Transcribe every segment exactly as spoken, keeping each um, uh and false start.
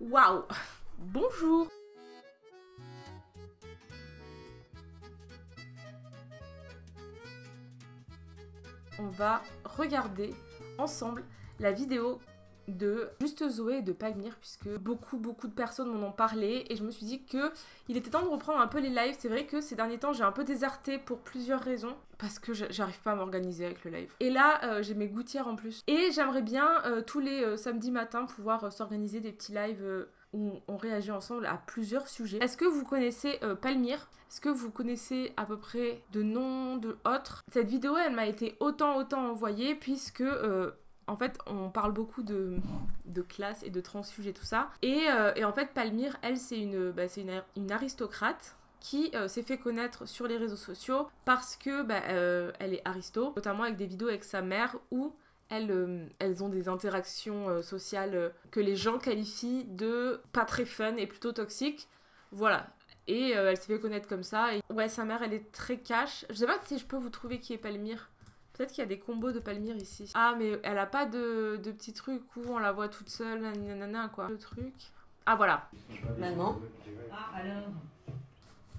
Waouh! Bonjour! On va regarder ensemble la vidéo de juste Zoé et de Palmyre, puisque beaucoup beaucoup de personnes m'en ont parlé et je me suis dit que il était temps de reprendre un peu les lives. C'est vrai que ces derniers temps j'ai un peu déserté pour plusieurs raisons parce que j'arrive pas à m'organiser avec le live et là euh, j'ai mes gouttières en plus et j'aimerais bien euh, tous les euh, samedis matins pouvoir euh, s'organiser des petits lives euh, où on réagit ensemble à plusieurs sujets. Est-ce que vous connaissez euh, Palmyre? Est-ce que vous connaissez à peu près de noms, de autres? Cette vidéo elle m'a été autant autant envoyée puisque euh, en fait, on parle beaucoup de, de classe et de transfuge et tout ça. Et, euh, et en fait, Palmyre, elle, c'est une, bah, c'est une, une aristocrate qui euh, s'est fait connaître sur les réseaux sociaux parce que bah, euh, elle est aristo, notamment avec des vidéos avec sa mère où elles, euh, elles ont des interactions euh, sociales euh, que les gens qualifient de pas très fun et plutôt toxiques. Voilà. Et euh, elle s'est fait connaître comme ça. Et... ouais, sa mère, elle est très cash. Je sais pas si je peux vous trouver qui est Palmyre. Peut-être qu'il y a des combos de Palmyre ici. Ah, mais elle a pas de, de petits trucs où on la voit toute seule, nanana, quoi. Le truc... ah, voilà. Maman. Ah, alors...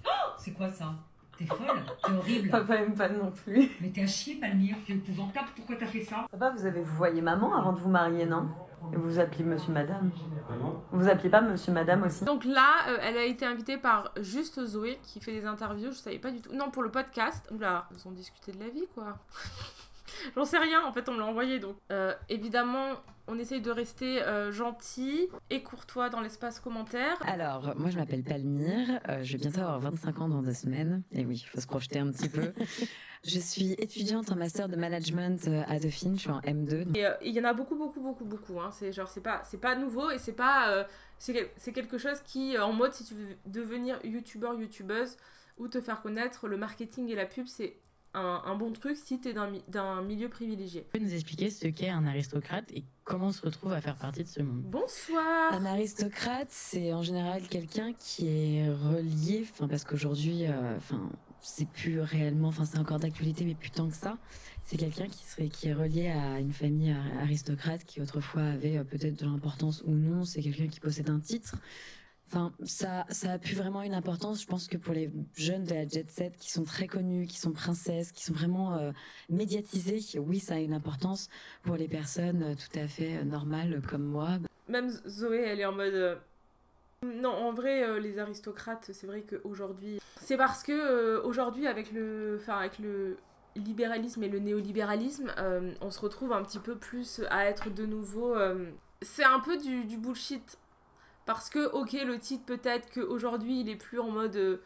oh, c'est quoi ça? T'es folle? T'es horrible. Papa aime pas non plus. Mais t'es à chier, Palmyre. T'es épouvantable. Pourquoi t'as fait ça? Papa, vous avez vous voyez maman avant de vous marier, non? Et vous vous appelez monsieur, madame. Maman. Vous vous appelez pas monsieur, madame aussi? Donc là, euh, elle a été invitée par juste Zoé qui fait des interviews, je savais pas du tout. Non, pour le podcast. Oula, ils ont discuté de la vie, quoi. J'en sais rien, en fait, on me l'a envoyé, donc. Euh, évidemment, on essaye de rester euh, gentil et courtois dans l'espace commentaire. Alors, moi, je m'appelle Palmyre, euh, je vais bientôt avoir vingt-cinq ans dans deux semaines. Et oui, il faut se projeter un petit peu. Je suis étudiante en master de management à Dauphine, je suis en M deux. Et il euh, y en a beaucoup, beaucoup, beaucoup, beaucoup. Hein. C'est genre, c'est pas, c'est pas nouveau et c'est pas... Euh, c'est quelque chose qui, en mode, si tu veux devenir youtubeur, youtubeuse, ou te faire connaître, le marketing et la pub, c'est... Un, un bon truc si t'es d'un milieu privilégié. Tu peux nous expliquer ce qu'est un aristocrate et comment on se retrouve à faire partie de ce monde? Bonsoir. Un aristocrate, c'est en général quelqu'un qui est relié, enfin parce qu'aujourd'hui, enfin euh, c'est plus réellement, enfin c'est encore d'actualité mais plus tant que ça. C'est quelqu'un qui serait qui est relié à une famille aristocrate qui autrefois avait euh, peut-être de l'importance ou non. C'est quelqu'un qui possède un titre. Enfin, ça, ça a plus vraiment une importance. Je pense que pour les jeunes de la jet set qui sont très connus, qui sont princesses, qui sont vraiment euh, médiatisées, oui, ça a une importance. Pour les personnes tout à fait normales comme moi. Même Zoé, elle est en mode... Euh... non, en vrai, euh, les aristocrates, c'est vrai qu'aujourd'hui... c'est parce que euh, aujourd'hui, avec le... enfin, avec le... libéralisme et le néolibéralisme, euh, on se retrouve un petit peu plus à être de nouveau... Euh... c'est un peu du, du bullshit. Parce que, ok, le titre, peut-être qu'aujourd'hui, il est plus en mode euh,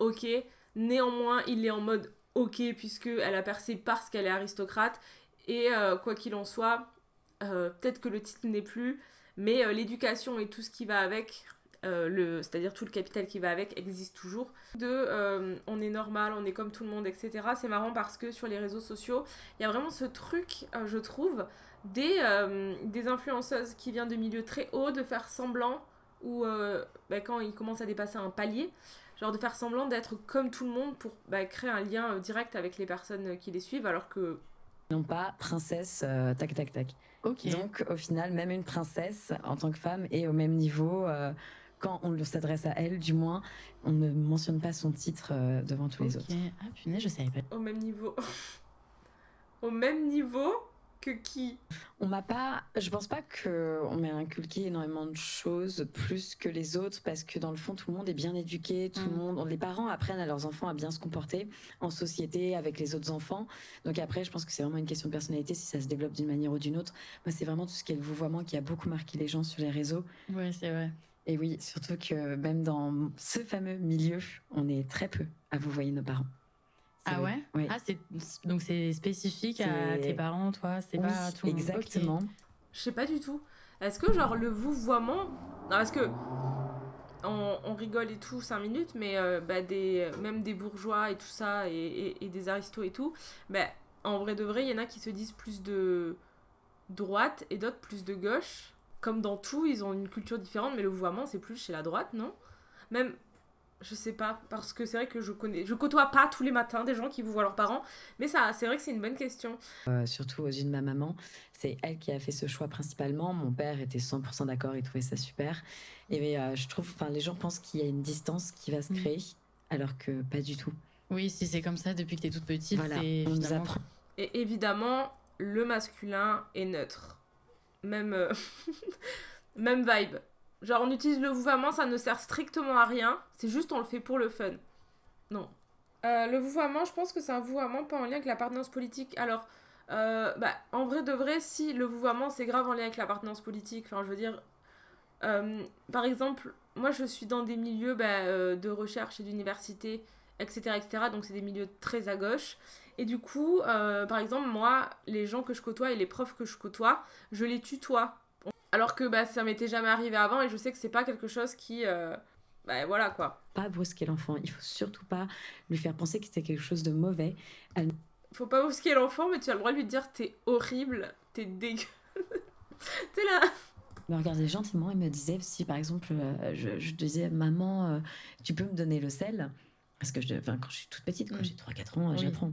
ok. Néanmoins, il est en mode ok, puisqu'elle a percé parce qu'elle est aristocrate. Et euh, quoi qu'il en soit, euh, peut-être que le titre n'est plus. Mais euh, l'éducation et tout ce qui va avec, euh, le, c'est-à-dire tout le capital qui va avec, existe toujours. De euh, on est normal, on est comme tout le monde, et cetera. C'est marrant parce que sur les réseaux sociaux, il y a vraiment ce truc, euh, je trouve, des, euh, des influenceuses qui viennent de milieux très hauts, de faire semblant... ou euh, bah, quand ils commencent à dépasser un palier, genre de faire semblant d'être comme tout le monde pour bah, créer un lien euh, direct avec les personnes qui les suivent, alors que... non pas princesse, euh, tac tac tac. Okay. Donc au final, même une princesse en tant que femme est au même niveau, euh, quand on s'adresse à elle, du moins, on ne mentionne pas son titre euh, devant tous okay. les autres. Ah punaise, je savais pas. Au même niveau. Au même niveau que qui? On m'a pas... je pense pas qu'on m'ait inculqué énormément de choses plus que les autres parce que dans le fond tout le monde est bien éduqué, tout mmh. le monde... les parents apprennent à leurs enfants à bien se comporter en société avec les autres enfants. Donc après je pense que c'est vraiment une question de personnalité si ça se développe d'une manière ou d'une autre. Moi c'est vraiment tout ce qui est le vouvoiement qui a beaucoup marqué les gens sur les réseaux. Oui c'est vrai. Et oui, surtout que même dans ce fameux milieu, on est très peu à vouvoyer nos parents. Ah ouais, ouais. Ah, donc c'est spécifique à tes parents, toi, c'est oui, pas tout le monde. Exactement. Okay. Je sais pas du tout. Est-ce que genre le vouvoiement... non, est-ce que on, on rigole et tout cinq minutes, mais euh, bah, des, même des bourgeois et tout ça, et, et, et des aristos et tout, bah, en vrai de vrai, il y en a qui se disent plus de droite et d'autres plus de gauche. Comme dans tout, ils ont une culture différente, mais le vouvoiement, c'est plus chez la droite, non? Même... Je sais pas, parce que c'est vrai que je connais, je côtoie pas tous les matins des gens qui vous voient leurs parents, mais ça, c'est vrai que c'est une bonne question. Euh, surtout aux yeux de ma maman, c'est elle qui a fait ce choix principalement. Mon père était cent pour cent d'accord, il trouvait ça super. Et euh, je trouve, enfin, les gens pensent qu'il y a une distance qui va se créer, mmh. alors que pas du tout. Oui, si c'est comme ça depuis que t'es toute petite, voilà, c'est on nous apprend. Et évidemment, le masculin est neutre, même euh... même vibe. Genre on utilise le vouvoiement, ça ne sert strictement à rien, c'est juste on le fait pour le fun. Non. Euh, le vouvoiement, je pense que c'est un vouvoiement pas en lien avec l'appartenance politique. Alors, euh, bah, en vrai de vrai, si le vouvoiement c'est grave en lien avec l'appartenance politique, enfin je veux dire, euh, par exemple, moi je suis dans des milieux bah, euh, de recherche et d'université, etc, et cetera. Donc c'est des milieux très à gauche. Et du coup, euh, par exemple, moi, les gens que je côtoie et les profs que je côtoie, je les tutoie. Alors que bah, ça m'était jamais arrivé avant et je sais que c'est pas quelque chose qui... Euh... Bah, voilà quoi. Pas brusquer l'enfant, il faut surtout pas lui faire penser que c'est quelque chose de mauvais. Elle... Faut pas brusquer l'enfant, mais tu as le droit de lui dire t'es horrible, t'es dégueu. T'es là. Elle me regardait gentiment et me disait, si par exemple euh, je, je disais maman, euh, tu peux me donner le sel? Parce que je, enfin, quand je suis toute petite, quand mmh. j'ai trois quatre ans, oui. j'apprends.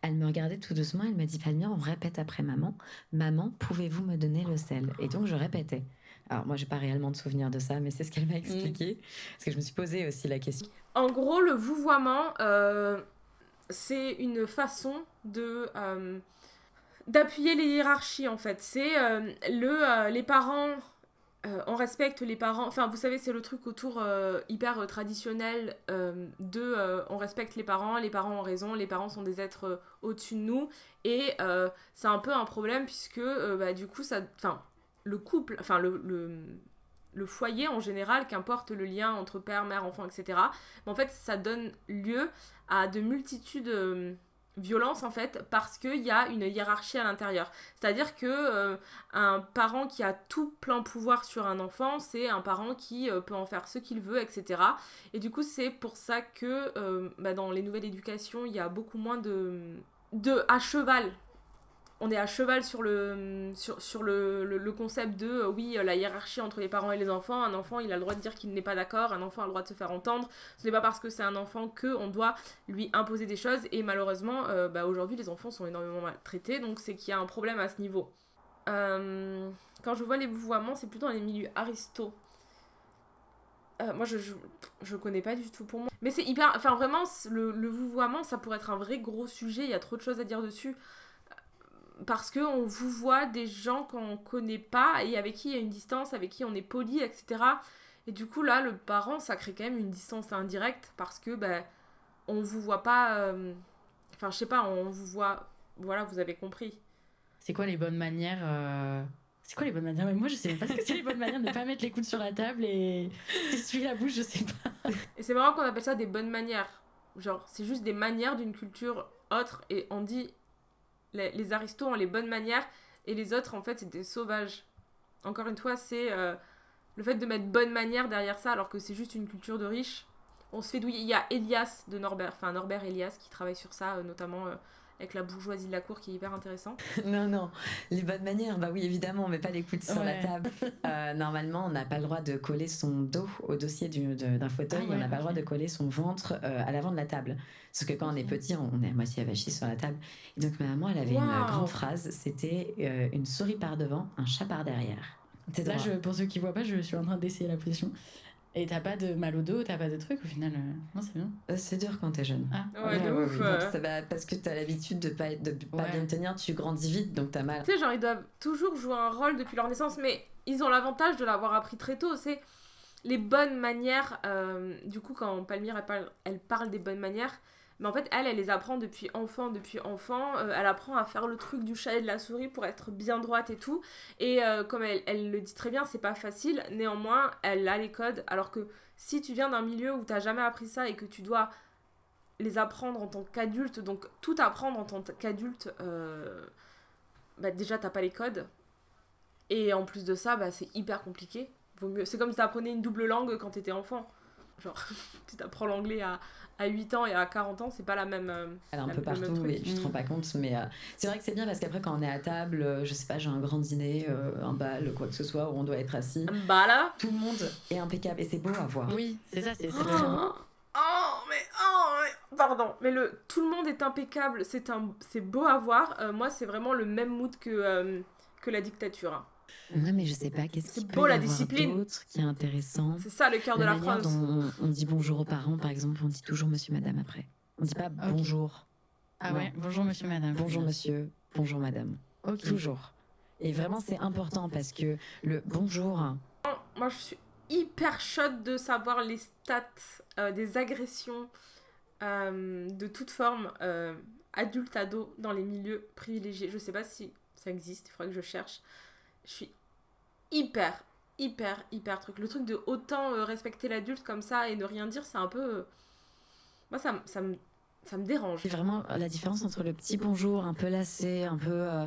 Elle me regardait tout doucement, elle m'a dit, Palmyre, on répète après maman. Maman, pouvez-vous me donner le sel? Et donc je répétais. Alors moi, j'ai pas réellement de souvenir de ça, mais c'est ce qu'elle m'a expliqué. Mmh. Parce que je me suis posé aussi la question. En gros, le vouvoiement, euh, c'est une façon de... Euh, d'appuyer les hiérarchies, en fait. C'est euh, le, euh, les parents... Euh, on respecte les parents, enfin vous savez c'est le truc autour euh, hyper euh, traditionnel euh, de euh, on respecte les parents, les parents ont raison, les parents sont des êtres euh, au-dessus de nous et euh, c'est un peu un problème puisque euh, bah, du coup ça, enfin le couple, enfin le, le, le foyer en général, qu'importe le lien entre père, mère, enfant, et cetera. Mais en fait ça donne lieu à de multitudes euh, violence en fait parce qu'il y a une hiérarchie à l'intérieur. C'est-à-dire que euh, un parent qui a tout plein pouvoir sur un enfant, c'est un parent qui euh, peut en faire ce qu'il veut, et cetera. Et du coup c'est pour ça que euh, bah, dans les nouvelles éducations il y a beaucoup moins de, de à cheval. On est à cheval sur le, sur, sur le, le, le concept de euh, oui, la hiérarchie entre les parents et les enfants. Un enfant, il a le droit de dire qu'il n'est pas d'accord. Un enfant a le droit de se faire entendre. Ce n'est pas parce que c'est un enfant qu'on doit lui imposer des choses. Et malheureusement, euh, bah, aujourd'hui, les enfants sont énormément maltraités. Donc, c'est qu'il y a un problème à ce niveau. Euh, quand je vois les vouvoiements, c'est plutôt dans les milieux aristo. Euh, moi, je, je, je connais pas du tout pour moi. Mais c'est hyper... Enfin, vraiment, le, le vouvoiement, ça pourrait être un vrai gros sujet. Il y a trop de choses à dire dessus. Parce qu'on vous voit des gens qu'on connaît pas et avec qui il y a une distance, avec qui on est poli, et cetera. Et du coup, là, le parent, ça crée quand même une distance indirecte parce que, ben, on vous voit pas... Euh... Enfin, je sais pas, on vous voit... Voilà, vous avez compris. C'est quoi les bonnes manières euh... C'est quoi les bonnes manières? Mais moi, je sais pas ce que c'est les bonnes manières de pas mettre les coudes sur la table et s'essuyer la bouche, je sais pas. Et c'est marrant qu'on appelle ça des bonnes manières. Genre, c'est juste des manières d'une culture autre et on dit... Les, les aristos ont les bonnes manières et les autres en fait c'est des sauvages. Encore une fois c'est euh, le fait de mettre bonnes manières derrière ça alors que c'est juste une culture de riches. On se fait douiller. Il y a Elias de Norbert, enfin Norbert Elias qui travaille sur ça euh, notamment euh, avec la bourgeoisie de la cour qui est hyper intéressant. Non non, les bonnes manières, bah oui évidemment, mais pas les coudes sur ouais. la table. Euh, normalement on n'a pas le droit de coller son dos au dossier d'un fauteuil, ah ouais, on n'a okay. pas le droit de coller son ventre euh, à l'avant de la table. Parce que quand on est petit, on est à moitié avachi sur la table. Et donc ma maman elle avait wow. une grande phrase, c'était euh, une souris par devant, un chat par derrière. Là je, pour ceux qui voient pas, je suis en train d'essayer la position. Et t'as pas de mal au dos, t'as pas de truc au final. Non, c'est bien. Euh, c'est dur quand t'es jeune. Ah, ouais, ouais, de ouais, ouf. Ouais. Donc, ça va, parce que t'as l'habitude de pas, de pas ouais. bien tenir, tu grandis vite donc t'as mal. Tu sais, genre, ils doivent toujours jouer un rôle depuis leur naissance, mais ils ont l'avantage de l'avoir appris très tôt. C'est les bonnes manières. Euh, du coup, quand Palmyre, elle parle, elle parle des bonnes manières, mais en fait, elle, elle les apprend depuis enfant, depuis enfant. Euh, elle apprend à faire le truc du chat et de la souris pour être bien droite et tout. Et euh, comme elle, elle le dit très bien, c'est pas facile. Néanmoins, elle a les codes. Alors que si tu viens d'un milieu où t'as jamais appris ça et que tu dois les apprendre en tant qu'adulte, donc tout apprendre en tant qu'adulte, euh, bah déjà, t'as pas les codes. Et en plus de ça, bah, c'est hyper compliqué. Vaut mieux. C'est comme si t'apprenais une double langue quand t'étais enfant. Genre, tu apprends l'anglais à, à huit ans et à quarante ans, c'est pas la même... Elle est un peu partout, et tu te rends pas compte, mais euh, c'est vrai que c'est bien parce qu'après, quand on est à table, euh, je sais pas, j'ai un grand dîner, euh, un bal, quoi que ce soit, où on doit être assis. Un bal, là ? Tout le monde est impeccable, et c'est beau à voir. Oui, c'est ça, c'est... Oh mais, oh mais pardon, mais le tout le monde est impeccable, c'est un c'est beau à voir. Euh, moi c'est vraiment le même mood que euh, que la dictature. Ouais mais je sais pas qu'est-ce qui peut y avoir d'autre qui est intéressant. C'est ça le cœur de la France. Dont on, on dit bonjour aux parents par exemple, on dit toujours monsieur madame après. On dit pas okay. Bonjour. Ah non. Ouais, bonjour monsieur madame. Bonjour monsieur, bonjour madame. Okay. Toujours. Et vraiment c'est important parce que le bonjour. Moi je suis hyper chaude de savoir les stats euh, des agressions euh, de toute forme euh, adulte ado dans les milieux privilégiés. Je sais pas si ça existe, il faudrait que je cherche. Je suis hyper, hyper, hyper truc. Le truc de autant euh, respecter l'adulte comme ça et ne rien dire, c'est un peu... Moi, ça, ça, me, ça me dérange. C'est vraiment la différence entre le petit bonjour, un peu lassé, un peu... Euh...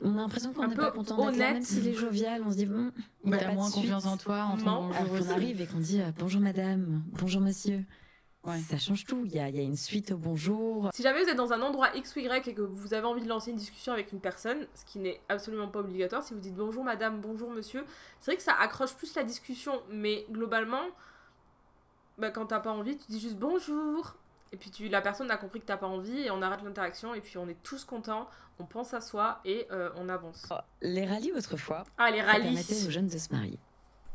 On a l'impression qu'on n'est pas content d'être là, même s'il est jovial, on se dit bon, on a moins confiance en toi, en ton bonjour. On arrive et qu'on dit bonjour madame, bonjour monsieur. Ouais. Ça change tout, il y a, y a une suite au bonjour. Si jamais vous êtes dans un endroit X ou Y et que vous avez envie de lancer une discussion avec une personne, ce qui n'est absolument pas obligatoire, si vous dites bonjour madame, bonjour monsieur, c'est vrai que ça accroche plus la discussion, mais globalement, bah, quand t'as pas envie, tu dis juste bonjour. Et puis tu, la personne a compris que t'as pas envie et on arrête l'interaction et puis on est tous contents, on pense à soi et euh, on avance. Les rallyes autrefois, ah, les rallyes. Ça permettait aux jeunes de se marier.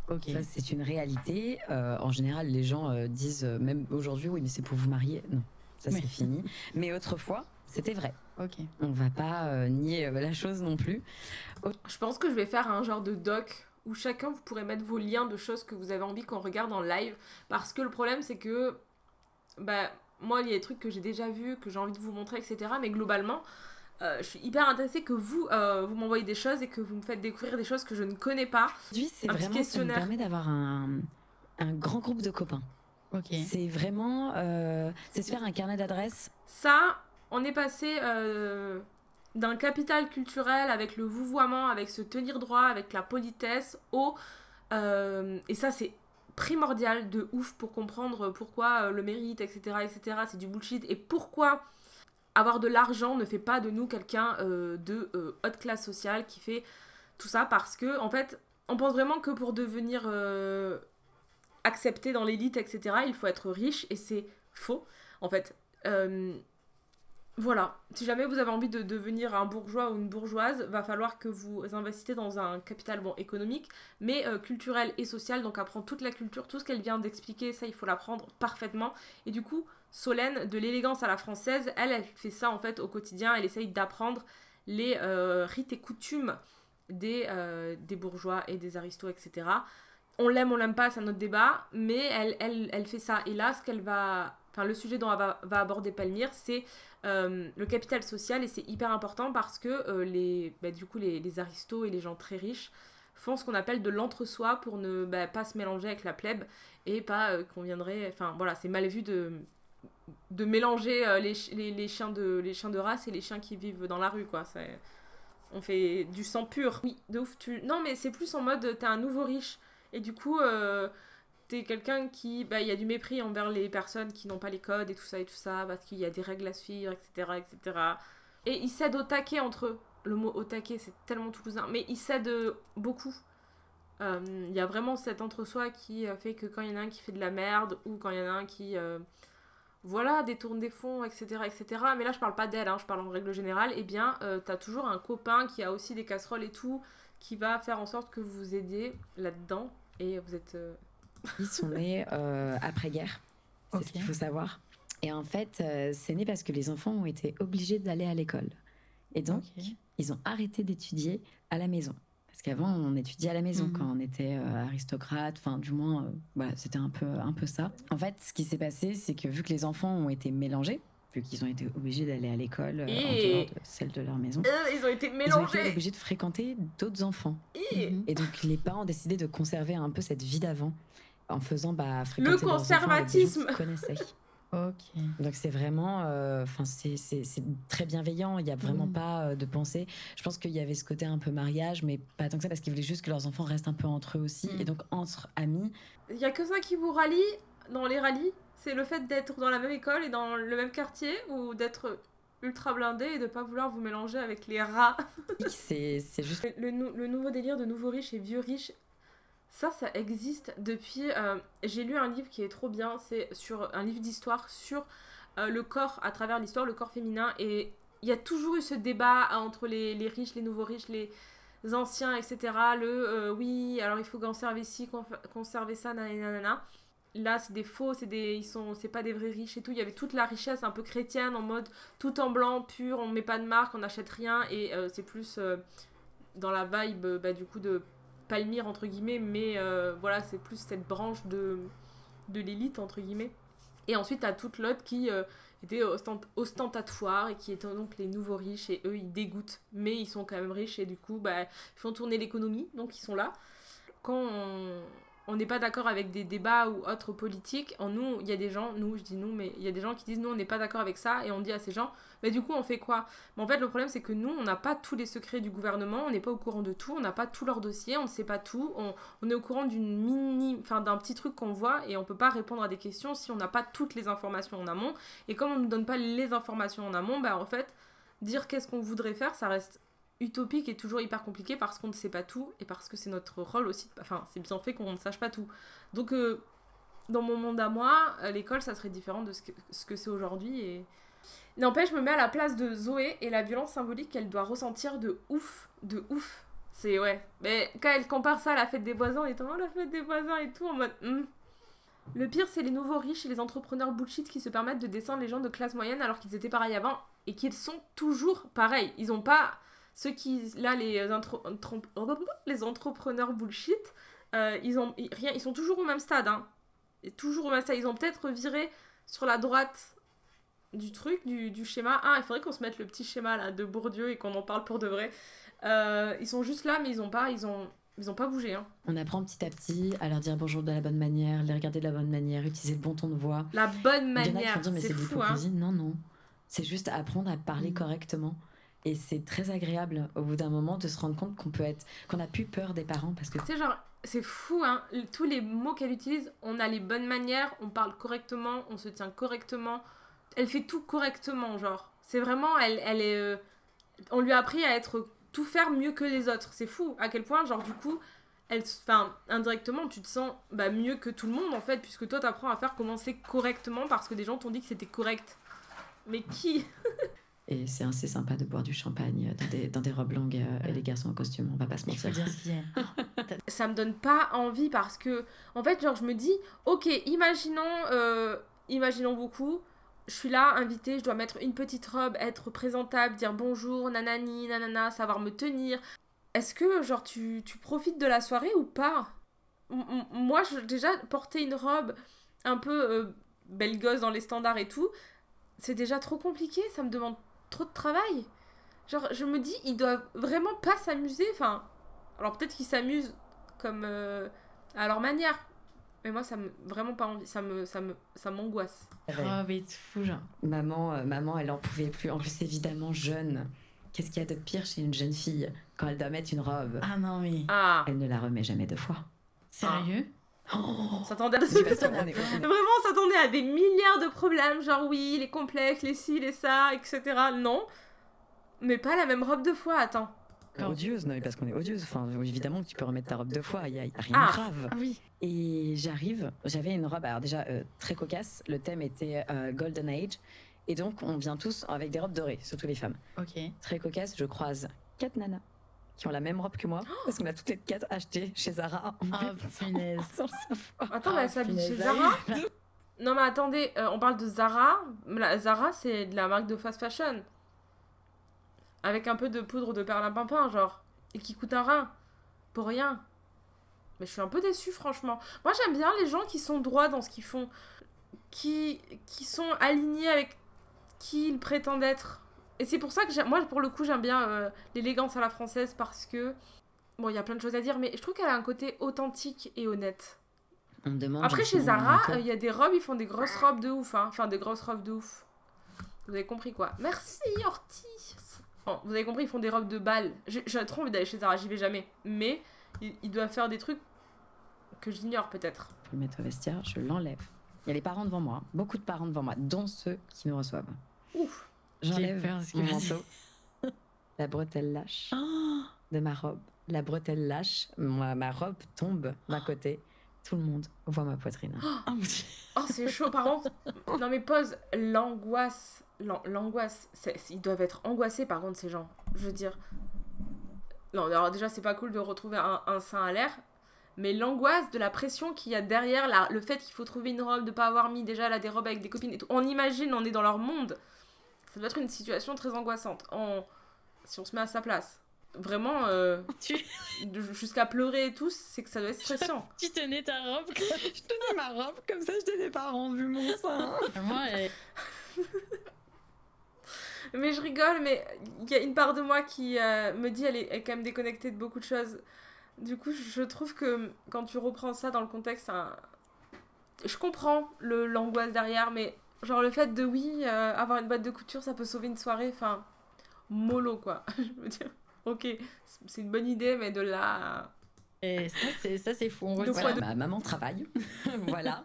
Okay. Ça c'est une réalité. Euh, en général les gens euh, disent, euh, même aujourd'hui, oui mais c'est pour vous marier. Non, ça c'est fini. Mais autrefois, c'était vrai. Okay. On va pas euh, nier euh, la chose non plus. Autre... Je pense que je vais faire un genre de doc où chacun vous pourrez mettre vos liens de choses que vous avez envie qu'on regarde en live. Parce que le problème c'est que... Bah, moi, il y a des trucs que j'ai déjà vus, que j'ai envie de vous montrer, et cetera. Mais globalement, euh, je suis hyper intéressée que vous, euh, vous m'envoyez des choses et que vous me faites découvrir des choses que je ne connais pas. Aujourd'hui, c'est vraiment, ça me permet d'avoir un, un grand groupe de copains. Okay. C'est vraiment, euh, c'est se faire un carnet d'adresses. Ça, on est passé euh, d'un capital culturel avec le vouvoiement, avec se tenir droit, avec la politesse, au... Euh, et ça, c'est... primordial de ouf pour comprendre pourquoi le mérite, et cetera, et cetera, c'est du bullshit, et pourquoi avoir de l'argent ne fait pas de nous quelqu'un euh, de euh, haute classe sociale qui fait tout ça, parce que, en fait, on pense vraiment que pour devenir euh, accepté dans l'élite, et cetera, il faut être riche, et c'est faux, en fait. Euh, voilà, si jamais vous avez envie de devenir un bourgeois ou une bourgeoise, va falloir que vous investissez dans un capital bon économique, mais euh, culturel et social, donc apprendre toute la culture, tout ce qu'elle vient d'expliquer, ça il faut l'apprendre parfaitement. Et du coup, Solène, de l'élégance à la française, elle, elle fait ça en fait au quotidien, elle essaye d'apprendre les euh, rites et coutumes des, euh, des bourgeois et des aristos, et cetera. On l'aime, on l'aime pas, c'est un autre débat, mais elle, elle, elle fait ça. Et là, ce qu'elle va... Enfin, le sujet dont elle va, va aborder Palmyre, c'est euh, le capital social, et c'est hyper important parce que euh, les, bah, du coup, les, les aristos et les gens très riches font ce qu'on appelle de l'entre-soi pour ne bah, pas se mélanger avec la plèbe et pas euh, qu'on viendrait... Enfin, voilà, c'est mal vu de, de mélanger euh, les, les, les, chiens de, les chiens de race et les chiens qui vivent dans la rue, quoi. On fait du sang pur. Oui, de ouf, tu... Non, mais c'est plus en mode, t'es un nouveau riche, et du coup... Euh, t'es quelqu'un qui, bah, y a du mépris envers les personnes qui n'ont pas les codes et tout ça et tout ça, parce qu'il y a des règles à suivre, et cetera, et cetera. Et ils s'aident au taquet entre eux. Le mot au taquet, c'est tellement toulousain, mais ils s'aident beaucoup. Il euh, y a vraiment cet entre-soi qui fait que quand il y en a un qui fait de la merde, ou quand il y en a un qui, euh, voilà, détourne des fonds, et cetera, et cetera. Mais là, je parle pas d'elle, hein, je parle en règle générale. Eh bien, euh, t'as toujours un copain qui a aussi des casseroles et tout, qui va faire en sorte que vous vous aidiez là-dedans, et vous êtes... Euh... Ils sont nés euh, après-guerre, c'est okay. Ce qu'il faut savoir. Et en fait, euh, c'est né parce que les enfants ont été obligés d'aller à l'école. Et donc, okay. Ils ont arrêté d'étudier à la maison. Parce qu'avant, on étudiait à la maison mmh. Quand on était euh, aristocrate, enfin du moins, euh, voilà, c'était un peu, un peu ça. En fait, ce qui s'est passé, c'est que vu que les enfants ont été mélangés, vu qu'ils ont été obligés d'aller à l'école euh, en dehors de celle de leur maison. Euh, ils ont été mélangés. Ils ont été obligés de fréquenter d'autres enfants. Et, mmh. et donc, les parents ont décidé de conserver un peu cette vie d'avant. En faisant bah, le conservatisme. Okay. Donc c'est vraiment, enfin euh, c'est très bienveillant. Il y a vraiment mm. pas euh, de pensée. Je pense qu'il y avait ce côté un peu mariage, mais pas tant que ça parce qu'ils voulaient juste que leurs enfants restent un peu entre eux aussi. Mm. Et donc entre amis. Il y a que ça qui vous rallie. dans les rallyes, c'est le fait d'être dans la même école et dans le même quartier, ou d'être ultra blindé et de pas vouloir vous mélanger avec les rats. C'est juste... Le, le, le nouveau délire de nouveaux riches et vieux riches, ça, ça existe depuis... Euh, j'ai lu un livre qui est trop bien, c'est sur un livre d'histoire sur euh, le corps, à travers l'histoire, le corps féminin, et il y a toujours eu ce débat entre les, les riches, les nouveaux riches, les anciens, et cetera. Le euh, oui, alors il faut conserver ci, conserver ça, nanana. Là, c'est des faux, c'est des, ils sont, c'est pas des vrais riches et tout. Il y avait toute la richesse un peu chrétienne en mode tout en blanc, pur, on met pas de marque, on n'achète rien, et euh, c'est plus euh, dans la vibe bah, du coup de Palmyre entre guillemets, mais euh, voilà, c'est plus cette branche de, de l'élite entre guillemets. Et ensuite, t'as toute l'autre qui euh, était ostent ostentatoire et qui étaient donc les nouveaux riches, et eux, ils dégoûtent, mais ils sont quand même riches et du coup, bah, ils font tourner l'économie, donc ils sont là. Quand on... on n'est pas d'accord avec des débats ou autres politiques, en nous, il y a des gens, nous, je dis nous, mais il y a des gens qui disent, nous, on n'est pas d'accord avec ça, et on dit à ces gens, mais bah, du coup, on fait quoi? Mais en fait, le problème, c'est que nous, on n'a pas tous les secrets du gouvernement, on n'est pas au courant de tout, on n'a pas tous leurs dossiers, on ne sait pas tout, on, on est au courant d'une mini, enfin, d'un petit truc qu'on voit, et on ne peut pas répondre à des questions si on n'a pas toutes les informations en amont, et comme on ne nous donne pas les informations en amont, bah, en fait, dire qu'est-ce qu'on voudrait faire, ça reste... utopique et toujours hyper compliqué parce qu'on ne sait pas tout et parce que c'est notre rôle aussi, enfin c'est bien fait qu'on ne sache pas tout. Donc euh, dans mon monde à moi, l'école ça serait différent de ce que c'est aujourd'hui et... N'empêche, je me mets à la place de Zoé et la violence symbolique qu'elle doit ressentir de ouf, de ouf. C'est ouais, mais quand elle compare ça à la fête des voisins, et tout, oh, la fête des voisins et tout, en mode... Mm. Le pire, c'est les nouveaux riches et les entrepreneurs bullshit qui se permettent de descendre les gens de classe moyenne alors qu'ils étaient pareils avant et qu'ils sont toujours pareils. Ils n'ont pas... Ceux qui, là, les, intro, les entrepreneurs bullshit, euh, ils, ont, ils, rien, ils sont toujours au même stade. Hein. Et toujours au même stade. Ils ont peut-être viré sur la droite du truc, du, du schéma. Ah, il faudrait qu'on se mette le petit schéma là, de Bourdieu et qu'on en parle pour de vrai. Euh, ils sont juste là, mais ils n'ont pas, ils ont, ils ont pas bougé. Hein. On apprend petit à petit à leur dire bonjour de la bonne manière, les regarder de la bonne manière, utiliser le bon ton de voix. La bonne manière, c'est fou. Hein. Non, non. C'est juste apprendre à parler mmh. correctement. Et c'est très agréable, au bout d'un moment, de se rendre compte qu'on peut être... qu'on n'a plus peur des parents, parce que... Tu sais, genre, c'est fou, hein, tous les mots qu'elle utilise, on a les bonnes manières, on parle correctement, on se tient correctement, elle fait tout correctement, genre. C'est vraiment, elle, elle est... Euh, on lui a appris à être... tout faire mieux que les autres, c'est fou, à quel point, genre, du coup, elle... Enfin, indirectement, tu te sens bah, mieux que tout le monde, en fait, puisque toi, t'apprends à faire commencer correctement, parce que des gens t'ont dit que c'était correct. Mais qui ? Et c'est assez sympa de boire du champagne dans des, dans des robes longues euh, et les garçons en costume, on va pas se mentir. Dire ce qu'il y a. Ça me donne pas envie parce que, en fait, genre, je me dis, ok, imaginons, euh, imaginons beaucoup, je suis là, invitée, je dois mettre une petite robe, être présentable, dire bonjour, nanani, nanana, savoir me tenir. Est-ce que, genre, tu, tu profites de la soirée ou pas? M- Moi, je, déjà, porter une robe un peu euh, belle gosse dans les standards et tout, c'est déjà trop compliqué, ça me demande trop de travail. Genre, je me dis, ils doivent vraiment pas s'amuser. Enfin, alors peut-être qu'ils s'amusent comme euh, à leur manière. Mais moi, ça me vraiment pas envie. Ça me, ça me, ça m'angoisse. Ouais. Oh, mais c'est fou, genre. Maman, euh, maman, elle en pouvait plus. En plus, évidemment, jeune. Qu'est-ce qu'il y a de pire chez une jeune fille quand elle doit mettre une robe? Ah non, oui. Ah. Elle ne la remet jamais deux fois. Sérieux? Ah. Oh, on s'attendait à... à des milliards de problèmes, genre oui, les complexes, les ci, les ça, et cetera. Non, mais pas la même robe deux fois, attends. Odieuse, non mais parce qu'on est odieuse, enfin évidemment que tu peux remettre ta robe deux fois, il n'y a, a rien de ah, grave. Oui. Et j'arrive, j'avais une robe, alors déjà euh, très cocasse, le thème était euh, Golden Age, et donc on vient tous avec des robes dorées, surtout les femmes. Ok. Très cocasse, je croise quatre nanas qui ont la même robe que moi, parce qu'on a toutes les quatre achetées chez Zara. En oh, punaise. Sans le savoir. Attends, mais elle s'habille chez Zara? Non, mais attendez, euh, on parle de Zara. La, Zara, c'est de la marque de fast fashion. Avec un peu de poudre de perlimpinpin, genre. Et qui coûte un rein. Pour rien. Mais je suis un peu déçue, franchement. Moi, j'aime bien les gens qui sont droits dans ce qu'ils font. Qui, qui sont alignés avec qui ils prétendent être. Et c'est pour ça que moi, pour le coup, j'aime bien euh, l'élégance à la française parce que... Bon, il y a plein de choses à dire, mais je trouve qu'elle a un côté authentique et honnête. On me demande... Après, chez Zara, il euh, y a des robes, ils font des grosses robes de ouf. Hein. Enfin, des grosses robes de ouf. Vous avez compris, quoi. Merci, Hortis. Bon, vous avez compris, ils font des robes de bal. J'ai trop envie d'aller chez Zara, j'y vais jamais. Mais ils, ils doivent faire des trucs que j'ignore, peut-être. Je vais le mettre au vestiaire, je l'enlève. Il y a les parents devant moi, beaucoup de parents devant moi, dont ceux qui nous reçoivent. Ouf. J'enlève mon manteau. La bretelle lâche oh de ma robe. La bretelle lâche, ma, ma robe tombe d'un oh. côté. Tout le monde voit ma poitrine. Oh, oh c'est chaud par contre. Non mais pause, l'angoisse, l'angoisse, ils doivent être angoissés par contre ces gens. Je veux dire, non alors déjà c'est pas cool de retrouver un, un sein à l'air, mais l'angoisse de la pression qu'il y a derrière, la, le fait qu'il faut trouver une robe, de pas avoir mis déjà là des robes avec des copines et tout. On imagine, on est dans leur monde. Ça doit être une situation très angoissante. En... Si on se met à sa place. Vraiment, euh, tu... jusqu'à pleurer et tout, c'est que ça doit être stressant. Tu tenais ta robe, comme... je tenais ma robe, comme ça je tenais pas rendu mon sein. Moi, elle... Mais je rigole, mais il y a une part de moi qui euh, me dit elle est, elle est quand même déconnectée de beaucoup de choses. Du coup, je trouve que quand tu reprends ça dans le contexte, un... je comprends l'angoisse derrière, mais genre le fait de oui, euh, avoir une boîte de couture, ça peut sauver une soirée, enfin, mollo quoi, je veux dire. Ok, c'est une bonne idée, mais de là... Et ça, c'est fou. On reçoit... voilà, de... ma maman travaille. Voilà.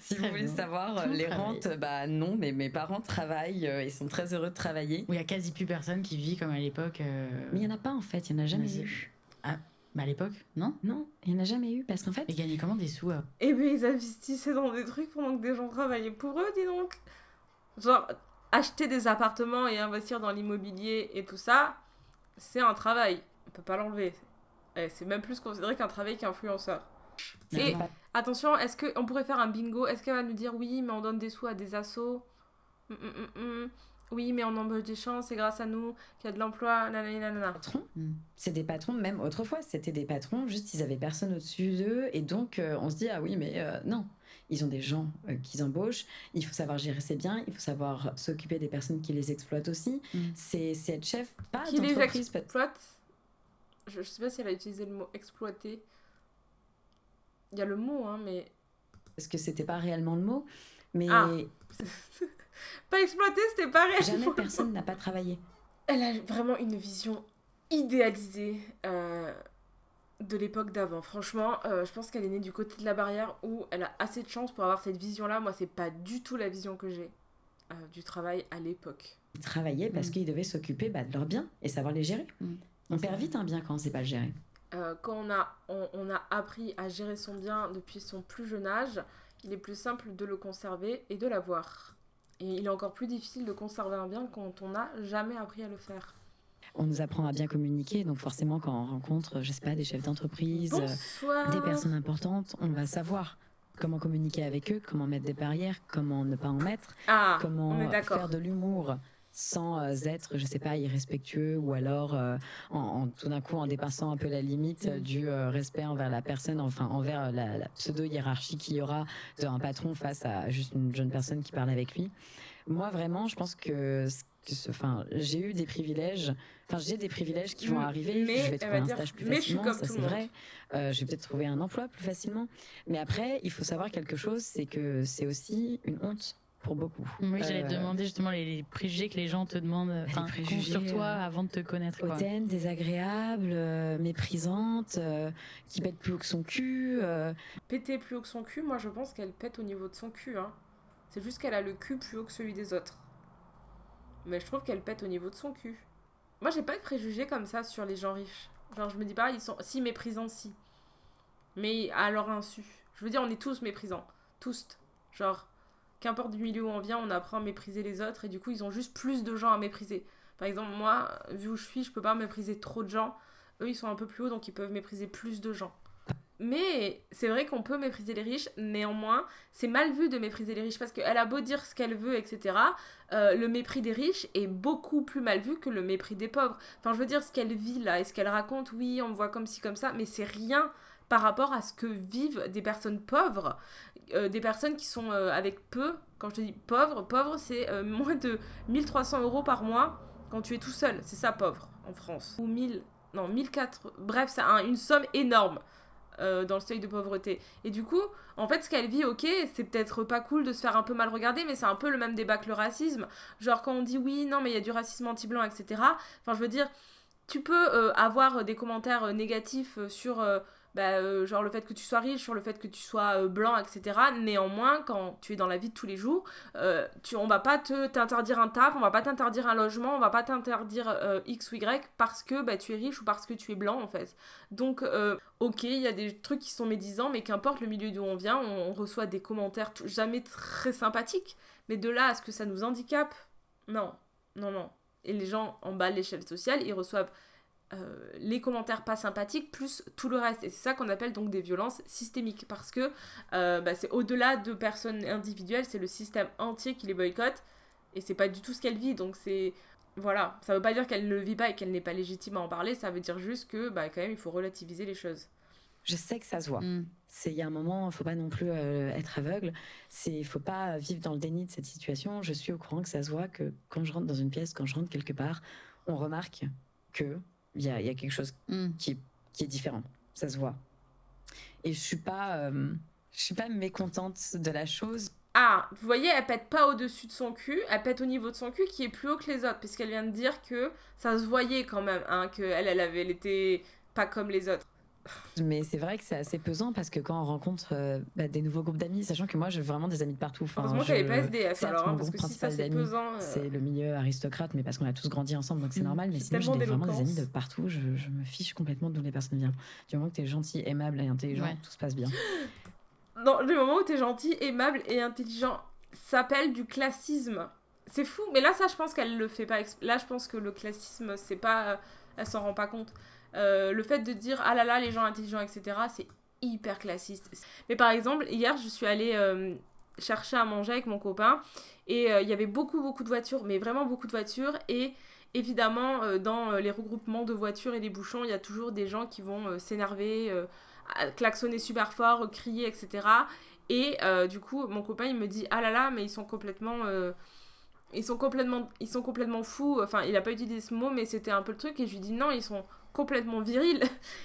Si vous voulez savoir, les rentes, bah non, mais mes parents travaillent. Euh, ils sont très heureux de travailler. Il n'y a quasi plus personne qui vit comme à l'époque. Euh... Mais il n'y en a pas, en fait. Il n'y en a jamais eu. eu. Ah, mais à l'époque, non Non, il n'y en a jamais eu, parce qu'en fait... Ils gagnaient comment des sous à... Eh bien, ils investissaient dans des trucs pendant que des gens travaillaient pour eux, dis donc. Genre, acheter des appartements et investir dans l'immobilier et tout ça... C'est un travail, on peut pas l'enlever. C'est même plus considéré qu'un travail qu'influenceur. Et attention, est-ce qu'on pourrait faire un bingo? Est-ce qu'elle va nous dire oui, mais on donne des sous à des assos? mm, mm, mm. Oui, mais on embauche des gens, c'est grâce à nous qu'il y a de l'emploi. C'est des patrons, même autrefois, c'était des patrons, juste ils avaient personne au-dessus d'eux. Et donc euh, on se dit, ah oui, mais euh, non. Ils ont des gens euh, qu'ils embauchent, il faut savoir gérer ses biens, il faut savoir s'occuper des personnes qui les exploitent aussi. Mmh. C'est être chef, pas d'entreprise. Qui les exploite? Je, je sais pas si elle a utilisé le mot exploiter. Il y a le mot, hein, mais... Parce que c'était pas réellement le mot, mais... Ah. Pas exploiter, c'était pas réellement. Jamais personne n'a pas travaillé. Elle a vraiment une vision idéalisée euh... de l'époque d'avant. Franchement, euh, je pense qu'elle est née du côté de la barrière où elle a assez de chance pour avoir cette vision-là. Moi, c'est pas du tout la vision que j'ai euh, du travail à l'époque. Ils travaillaient parce mmh. qu'ils devaient s'occuper bah, de leurs biens et savoir les gérer. Mmh. On perd vite un bien quand on sait pas le gérer. Euh, quand on a, on, on a appris à gérer son bien depuis son plus jeune âge, il est plus simple de le conserver et de l'avoir. Et il est encore plus difficile de conserver un bien quand on n'a jamais appris à le faire. On nous apprend à bien communiquer, donc forcément quand on rencontre, je sais pas, des chefs d'entreprise, euh, des personnes importantes, on va savoir comment communiquer avec eux, comment mettre des barrières, comment ne pas en mettre, ah, comment faire de l'humour sans euh, être, je sais pas, irrespectueux ou alors euh, en, en, tout d'un coup en dépassant un peu la limite euh, du euh, respect envers la personne, enfin envers la, la pseudo-hiérarchie qu'il y aura d'un patron face à juste une jeune personne qui parle avec lui. Moi vraiment, je pense que ce Enfin, j'ai eu des privilèges, enfin j'ai des privilèges qui vont arriver, mais je vais trouver un dire, stage plus facilement, ça c'est vrai, euh, je vais peut-être trouver un emploi plus facilement, mais après il faut savoir quelque chose, c'est que c'est aussi une honte pour beaucoup. Oui, euh, j'allais te demander justement les, les préjugés que les gens te demandent, enfin sur toi euh, avant de te connaître. Hautaine, désagréable, euh, méprisante, euh, qui pète plus haut que son cul. Euh. Péter plus haut que son cul, moi je pense qu'elle pète au niveau de son cul, hein. C'est juste qu'elle a le cul plus haut que celui des autres. Mais je trouve qu'elle pète au niveau de son cul. Moi, j'ai pas de préjugés comme ça sur les gens riches. Genre, je me dis pas, ils sont si méprisants, si. Mais à leur insu. Je veux dire, on est tous méprisants. Tous. Genre, qu'importe du milieu où on vient, on apprend à mépriser les autres et du coup, ils ont juste plus de gens à mépriser. Par exemple, moi, vu où je suis, je peux pas mépriser trop de gens. Eux, ils sont un peu plus hauts, donc ils peuvent mépriser plus de gens. Mais c'est vrai qu'on peut mépriser les riches, néanmoins, c'est mal vu de mépriser les riches parce qu'elle a beau dire ce qu'elle veut, et cetera. Euh, le mépris des riches est beaucoup plus mal vu que le mépris des pauvres. Enfin, je veux dire, ce qu'elle vit là et ce qu'elle raconte, oui, on me voit comme ci, comme ça, mais c'est rien par rapport à ce que vivent des personnes pauvres, euh, des personnes qui sont euh, avec peu. Quand je te dis pauvre, pauvre, c'est euh, moins de mille trois cents euros par mois quand tu es tout seul. C'est ça, pauvre, en France. Ou mille, non, mille quatre cents, bref, c'est un, une somme énorme. Euh, dans le seuil de pauvreté. Et du coup, en fait, ce qu'elle vit, ok, c'est peut-être pas cool de se faire un peu mal regarder, mais c'est un peu le même débat que le racisme. Genre, quand on dit oui, non, mais il y a du racisme anti-blanc, et cetera. Enfin, je veux dire, tu peux euh, avoir des commentaires négatifs sur euh, bah, euh, genre le fait que tu sois riche, sur le fait que tu sois euh, blanc, et cetera. Néanmoins, quand tu es dans la vie de tous les jours, euh, tu, on va pas te t'interdire un taf, on va pas t'interdire un logement, on va pas t'interdire euh, X ou Y parce que bah, tu es riche ou parce que tu es blanc en fait. Donc euh, ok, il y a des trucs qui sont médisants, mais qu'importe le milieu d'où on vient, on, on reçoit des commentaires jamais très sympathiques, mais de là à ce que ça nous handicape, non, non, non. Et les gens en bas de l'échelle sociale, ils reçoivent Euh, les commentaires pas sympathiques plus tout le reste, et c'est ça qu'on appelle donc des violences systémiques, parce que euh, bah, c'est au-delà de personnes individuelles, c'est le système entier qui les boycotte et c'est pas du tout ce qu'elle vit. Donc c'est voilà, ça veut pas dire qu'elle ne le vit pas et qu'elle n'est pas légitime à en parler, ça veut dire juste que bah, quand même il faut relativiser les choses. Je sais que ça se voit. Mm. Il y a un moment, il ne faut pas non plus euh, être aveugle. Il ne faut pas vivre dans le déni de cette situation. Je suis au courant que ça se voit, que quand je rentre dans une pièce, quand je rentre quelque part, on remarque que Il y, y a quelque chose mm. qui, qui est différent, ça se voit. Et je suis pas, euh, je suis pas mécontente de la chose. Ah, vous voyez, elle pète pas au-dessus de son cul, elle pète au niveau de son cul qui est plus haut que les autres, puisqu'elle vient de dire que ça se voyait quand même, hein, qu'elle, elle avait, elle était pas comme les autres. Mais c'est vrai que c'est assez pesant, parce que quand on rencontre euh, bah, des nouveaux groupes d'amis, sachant que moi j'ai vraiment des amis de partout. Enfin, heureusement qu'elle n'est pas S D F alors, hein, parce que si ça c'est pesant. Euh... C'est le milieu aristocrate, mais parce qu'on a tous grandi ensemble, donc c'est mmh, normal. Mais sinon j'ai vraiment des amis de partout, je, je me fiche complètement d'où les personnes viennent. Du moment que t'es gentil, aimable et intelligent, ouais, tout se passe bien. Non, le moment où t'es gentil, aimable et intelligent s'appelle du classisme. C'est fou, mais là ça je pense qu'elle le fait pas. Exp... Là je pense que le classisme, c'est pas, elle s'en rend pas compte. Euh, le fait de dire ah là là les gens intelligents, etc., c'est hyper classiste. Mais par exemple hier je suis allée euh, chercher à manger avec mon copain et il euh, y avait beaucoup beaucoup de voitures, mais vraiment beaucoup de voitures, et évidemment euh, dans les regroupements de voitures et les bouchons il y a toujours des gens qui vont euh, s'énerver, euh, klaxonner super fort, euh, crier, etc. Et euh, du coup mon copain il me dit ah là là mais ils sont complètement euh, ils sont complètement ils sont complètement fous, enfin il a pas utilisé ce mot mais c'était un peu le truc, et je lui dis non ils sont complètement viril,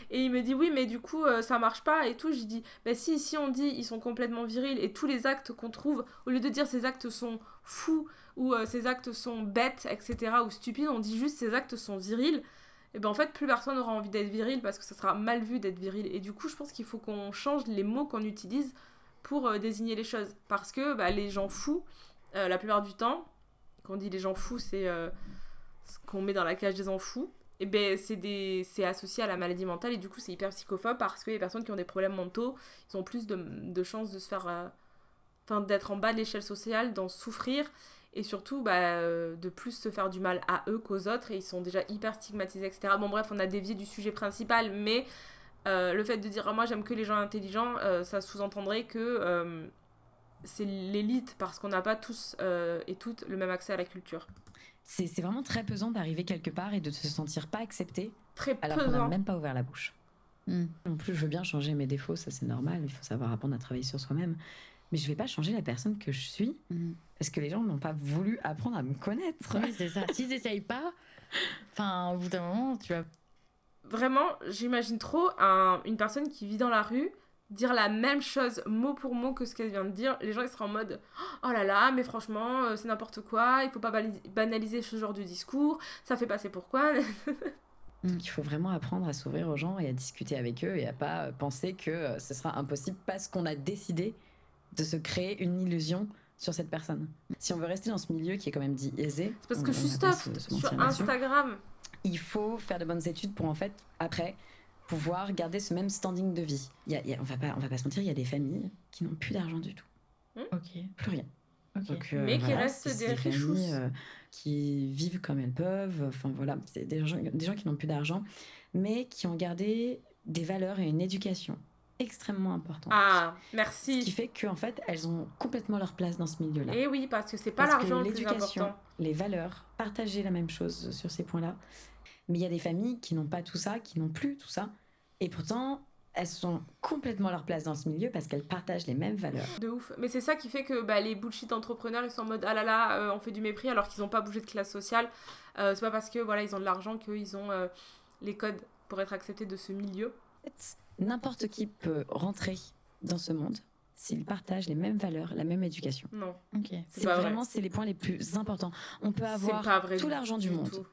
et il me dit oui mais du coup euh, ça marche pas et tout. J'ai dit bah si, si on dit ils sont complètement virils et tous les actes qu'on trouve, au lieu de dire ces actes sont fous ou euh, ces actes sont bêtes, etc., ou stupides, on dit juste ces actes sont virils, et ben en fait plus personne n'aura envie d'être viril parce que ça sera mal vu d'être viril. Et du coup je pense qu'il faut qu'on change les mots qu'on utilise pour euh, désigner les choses, parce que bah, les gens fous euh, la plupart du temps, quand on dit les gens fous c'est euh, ce qu'on met dans la cage des enfous. Et eh ben c'est des... associé à la maladie mentale, et du coup c'est hyper psychophobe, parce que les personnes qui ont des problèmes mentaux, ils ont plus de, de chances de se faire euh... enfin d'être en bas de l'échelle sociale, d'en souffrir, et surtout bah, de plus se faire du mal à eux qu'aux autres, et ils sont déjà hyper stigmatisés, etc. Bon bref, on a dévié du sujet principal, mais euh, le fait de dire ah, moi j'aime que les gens intelligents, euh, ça sous-entendrait que euh, c'est l'élite, parce qu'on n'a pas tous euh, et toutes le même accès à la culture. C'est vraiment très pesant d'arriver quelque part et de se sentir pas accepté, très alors qu'on n'a même pas ouvert la bouche. Mm. En plus, je veux bien changer mes défauts, ça c'est normal, il faut savoir apprendre à travailler sur soi-même. Mais je vais pas changer la personne que je suis, mm. parce que les gens n'ont pas voulu apprendre à me connaître. Oui, c'est ça. S'ils n'essayent pas, enfin, au bout d'un moment, tu vas... Vraiment, j'imagine trop un, une personne qui vit dans la rue dire la même chose mot pour mot que ce qu'elle vient de dire. Les gens ils seront en mode oh là là mais franchement c'est n'importe quoi, il faut pas banaliser ce genre de discours, ça fait passer pour quoi. Donc il faut vraiment apprendre à s'ouvrir aux gens et à discuter avec eux, et à pas penser que ce sera impossible parce qu'on a décidé de se créer une illusion sur cette personne. Si on veut rester dans ce milieu qui est quand même dit aisé, c'est parce on, que je suis stuffed sur Instagram, il faut faire de bonnes études pour en fait après pouvoir garder ce même standing de vie. Y a, y a, on va pas, on va pas se mentir, il y a des familles qui n'ont plus d'argent du tout. Mmh. Ok. Plus rien. Okay. Donc, euh, mais qui voilà, restent des richous. Euh, qui vivent comme elles peuvent. Enfin voilà, c'est des gens, des gens qui n'ont plus d'argent, mais qui ont gardé des valeurs et une éducation extrêmement importante. Ah, merci. Ce qui fait qu'en fait, elles ont complètement leur place dans ce milieu-là. Et oui, parce que c'est pas l'argent le plus important. Les valeurs, partager la même chose sur ces points-là. Mais il y a des familles qui n'ont pas tout ça, qui n'ont plus tout ça. Et pourtant, elles sont complètement leur place dans ce milieu parce qu'elles partagent les mêmes valeurs. De ouf. Mais c'est ça qui fait que bah, les bullshit entrepreneurs, ils sont en mode « Ah là là, euh, on fait du mépris » alors qu'ils n'ont pas bougé de classe sociale. Euh, c'est pas parce que voilà, ils ont de l'argent qu'ils ont euh, les codes pour être acceptés de ce milieu. N'importe qui peut rentrer dans ce monde s'ils partagent les mêmes valeurs, la même éducation. Non. Okay. C'est vraiment vrai. C'est les points les plus importants. On peut avoir tout l'argent du, du monde. Tout.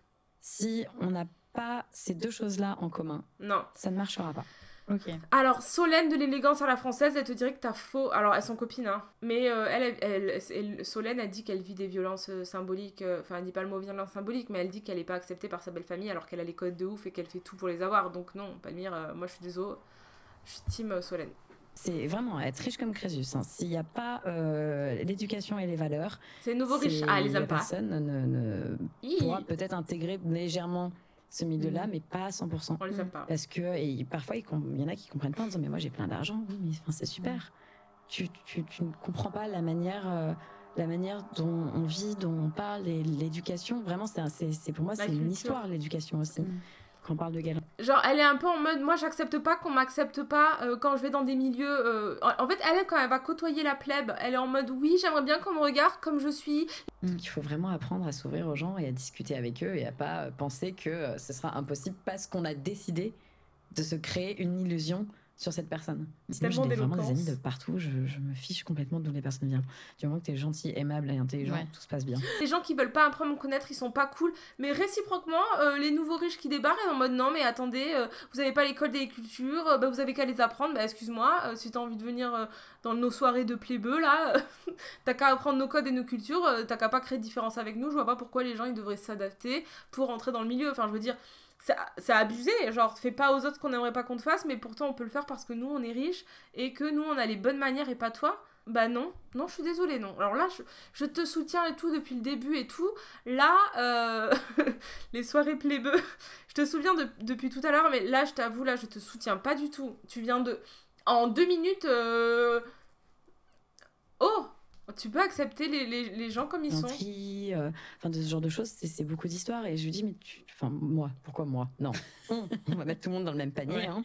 Si on n'a pas ces deux choses-là en commun, non, ça ne marchera pas. Okay. Alors, Solène de l'élégance à la française, elle te dirait que t'as faux. Alors, elles sont copines, hein. Mais euh, elle, elle, elle, Solène, elle dit qu'elle vit des violences symboliques. Enfin, elle dit pas le mot violence symbolique, mais elle dit qu'elle est pas acceptée par sa belle famille alors qu'elle a les codes de ouf et qu'elle fait tout pour les avoir. Donc, non, Palmyre, euh, moi je suis désolée. Je suis team Solène. C'est vraiment être riche comme Crésus. Hein. S'il n'y a pas euh, l'éducation et les valeurs, c'est nouveau riche. Ah, les aime pas. Personne ne, ne pourra peut-être intégrer légèrement ce milieu-là, mmh. mais pas à cent pour cent. On les aime pas. Parce que et parfois, il y en a qui ne comprennent pas en disant « Mais moi, j'ai plein d'argent. » Oui, mais enfin, c'est super. Mmh. Tu, tu, tu ne comprends pas la manière, euh, la manière dont on vit, dont on parle, et l'éducation. Vraiment, c'est, c'est, c'est, pour moi, c'est une histoire, l'éducation aussi. Mmh. Quand on parle de galère. Genre, elle est un peu en mode, moi j'accepte pas qu'on m'accepte pas euh, quand je vais dans des milieux... Euh... En fait, elle, quand elle va côtoyer la plèbe, elle est en mode, oui, j'aimerais bien qu'on me regarde comme je suis. Mmh. Il faut vraiment apprendre à s'ouvrir aux gens et à discuter avec eux et à pas penser que ce sera impossible parce qu'on a décidé de se créer une illusion sur cette personne. J'ai vraiment des amis de partout, je, je me fiche complètement d'où les personnes viennent. Du moment que t'es gentil, aimable et intelligent, ouais. tout se passe bien. Les gens qui veulent pas apprendre à me connaître, ils sont pas cool, mais réciproquement, euh, les nouveaux riches qui débarquent en mode non mais attendez, euh, vous avez pas l'école des cultures, euh, bah, vous avez qu'à les apprendre, bah excuse-moi, euh, si t'as envie de venir euh, dans nos soirées de plébeux là, euh, t'as qu'à apprendre nos codes et nos cultures, euh, t'as qu'à pas créer de différence avec nous, je vois pas pourquoi les gens ils devraient s'adapter pour entrer dans le milieu, enfin je veux dire... C'est abusé, genre fais pas aux autres qu'on aimerait pas qu'on te fasse, mais pourtant on peut le faire parce que nous on est riches et que nous on a les bonnes manières et pas toi. Bah non, non je suis désolée, non. Alors là je, je te soutiens et tout depuis le début et tout. Là, euh... les soirées plébeux, je te souviens de, depuis tout à l'heure, mais là je t'avoue, là je te soutiens pas du tout. Tu viens de... En deux minutes... Euh... Oh! Tu peux accepter les, les, les gens comme ils sont. Euh, enfin, de ce genre de choses, c'est beaucoup d'histoires. Et je lui dis, mais tu... Enfin, moi, pourquoi moi? Non. On va mettre tout le monde dans le même panier. Ouais. Hein.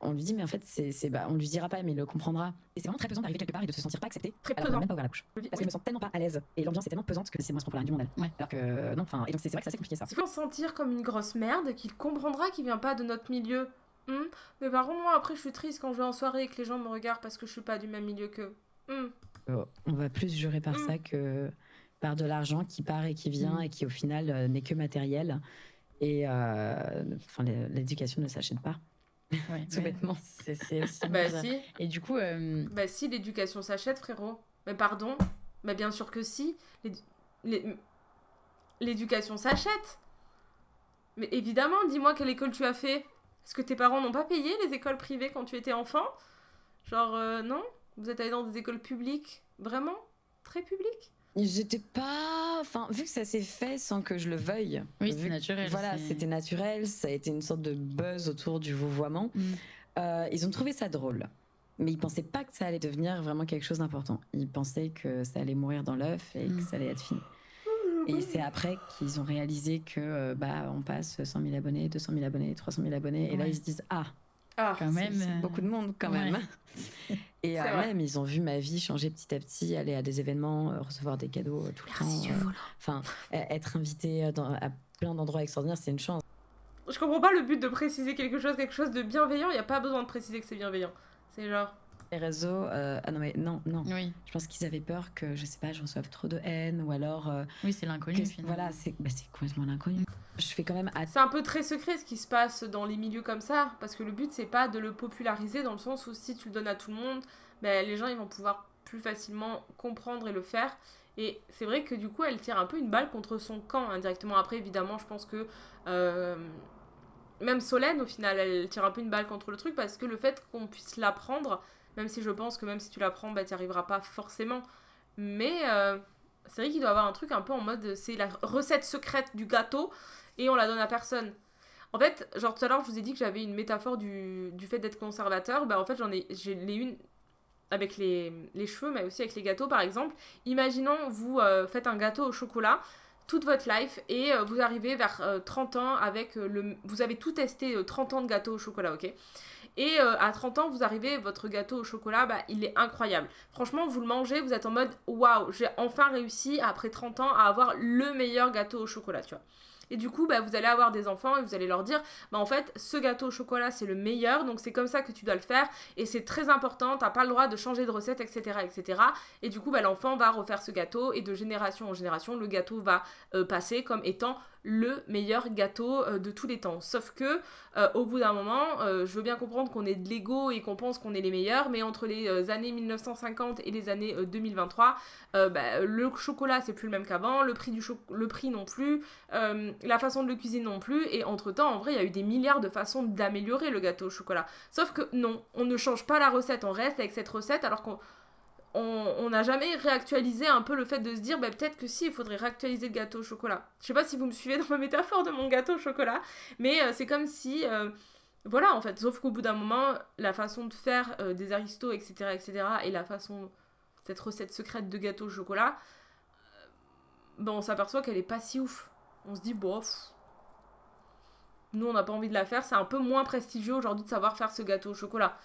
On lui dit, mais en fait, c'est, bah, on lui dira pas, mais il le comprendra. Et c'est vraiment très pesant d'arriver quelque part et de se sentir pas accepté. Très pesant. Même pas ouvert la bouche. Parce oui. que je me sens tellement pas à l'aise. Et l'ambiance est tellement pesante que c'est moi ce qu'on peut rien du monde. Ouais. Alors que, non, enfin, et donc c'est vrai que c'est assez compliqué ça. Il faut se sentir comme une grosse merde, qu'il comprendra qu'il vient pas de notre milieu. Mmh. Mais par contre, moi, après, je suis triste quand je vais en soirée et que les gens me regardent parce que je suis pas du même milieu qu'eux. Mmh. Oh, on va plus jurer par mmh. ça que par de l'argent qui part et qui vient mmh. et qui au final euh, n'est que matériel et euh, enfin l'éducation ne s'achète pas ouais, tout bêtement c'est bah si et du coup euh... bah si l'éducation s'achète frérot mais pardon mais bien sûr que si l'éducation s'achète mais évidemment dis-moi quelle école tu as fait est-ce que tes parents n'ont pas payé les écoles privées quand tu étais enfant genre euh, non. Vous êtes allé dans des écoles publiques, vraiment très publiques? J'étais pas... Enfin, vu que ça s'est fait sans que je le veuille. Oui, c'était naturel. Voilà, c'était naturel, ça a été une sorte de buzz autour du vouvoiement. Mmh. Euh, ils ont trouvé ça drôle, mais ils pensaient pas que ça allait devenir vraiment quelque chose d'important. Ils pensaient que ça allait mourir dans l'œuf et mmh. que ça allait être fini. Et c'est après qu'ils ont réalisé que bah, on passe cent mille abonnés, deux cent mille abonnés, trois cent mille abonnés, ouais. et là ils se disent « Ah !» Ah, quand même, c'est beaucoup de monde quand ouais. même. Et euh, même, ils ont vu ma vie changer petit à petit, aller à des événements, recevoir des cadeaux tout le Merci temps. Euh, enfin, être invité dans, à plein d'endroits extraordinaires, c'est une chance. Je comprends pas le but de préciser quelque chose, quelque chose de bienveillant. Il n'y a pas besoin de préciser que c'est bienveillant. C'est genre... Les réseaux, euh, ah non mais non, non. Oui. Je pense qu'ils avaient peur que, je sais pas, je reçoive trop de haine ou alors... Euh, oui, c'est l'inconnu finalement. Voilà, c'est bah, complètement l'inconnu. Je fais quand même... C'est un peu très secret ce qui se passe dans les milieux comme ça, parce que le but c'est pas de le populariser dans le sens où si tu le donnes à tout le monde, bah, les gens ils vont pouvoir plus facilement comprendre et le faire. Et c'est vrai que du coup elle tire un peu une balle contre son camp indirectement. Après évidemment je pense que... Euh, même Solène au final elle tire un peu une balle contre le truc parce que le fait qu'on puisse l'apprendre... Même si je pense que même si tu l'apprends, bah, t'y arriveras pas forcément. Mais euh, c'est vrai qu'il doit avoir un truc un peu en mode... C'est la recette secrète du gâteau et on la donne à personne. En fait, genre tout à l'heure, je vous ai dit que j'avais une métaphore du, du fait d'être conservateur. Bah en fait, j'en ai, j'ai une avec les, les cheveux, mais aussi avec les gâteaux, par exemple. Imaginons, vous euh, faites un gâteau au chocolat toute votre life et euh, vous arrivez vers euh, trente ans avec euh, le... Vous avez tout testé, euh, trente ans de gâteau au chocolat, ok ? Et euh, à trente ans, vous arrivez, votre gâteau au chocolat, bah, il est incroyable. Franchement, vous le mangez, vous êtes en mode « Waouh, j'ai enfin réussi, après trente ans, à avoir le meilleur gâteau au chocolat, tu vois. » Et du coup, bah, vous allez avoir des enfants et vous allez leur dire bah, « En fait, ce gâteau au chocolat, c'est le meilleur, donc c'est comme ça que tu dois le faire, et c'est très important, t'as pas le droit de changer de recette, et cetera et cetera » Et du coup, bah, l'enfant va refaire ce gâteau, et de génération en génération, le gâteau va euh, passer comme étant le meilleur gâteau euh, de tous les temps. Sauf que, euh, au bout d'un moment, euh, je veux bien comprendre qu'on est de l'ego et qu'on pense qu'on est les meilleurs, mais entre les euh, années mille neuf cent cinquante et les années euh, deux mille vingt-trois, euh, bah, le chocolat, c'est plus le même qu'avant, le prix du cho- le prix non plus, euh, la façon de le cuisiner non plus, et entre-temps, en vrai, il y a eu des milliards de façons d'améliorer le gâteau au chocolat. Sauf que, non, on ne change pas la recette, on reste avec cette recette, alors qu'on... on n'a jamais réactualisé un peu le fait de se dire bah, peut-être que si, il faudrait réactualiser le gâteau au chocolat. Je sais pas si vous me suivez dans ma métaphore de mon gâteau au chocolat, mais euh, c'est comme si... Euh, voilà, en fait, sauf qu'au bout d'un moment, la façon de faire euh, des aristos, et cetera, et cetera, et la façon... cette recette secrète de gâteau au chocolat, euh, ben, on s'aperçoit qu'elle est pas si ouf. On se dit, bof... nous, on n'a pas envie de la faire, c'est un peu moins prestigieux aujourd'hui de savoir faire ce gâteau au chocolat.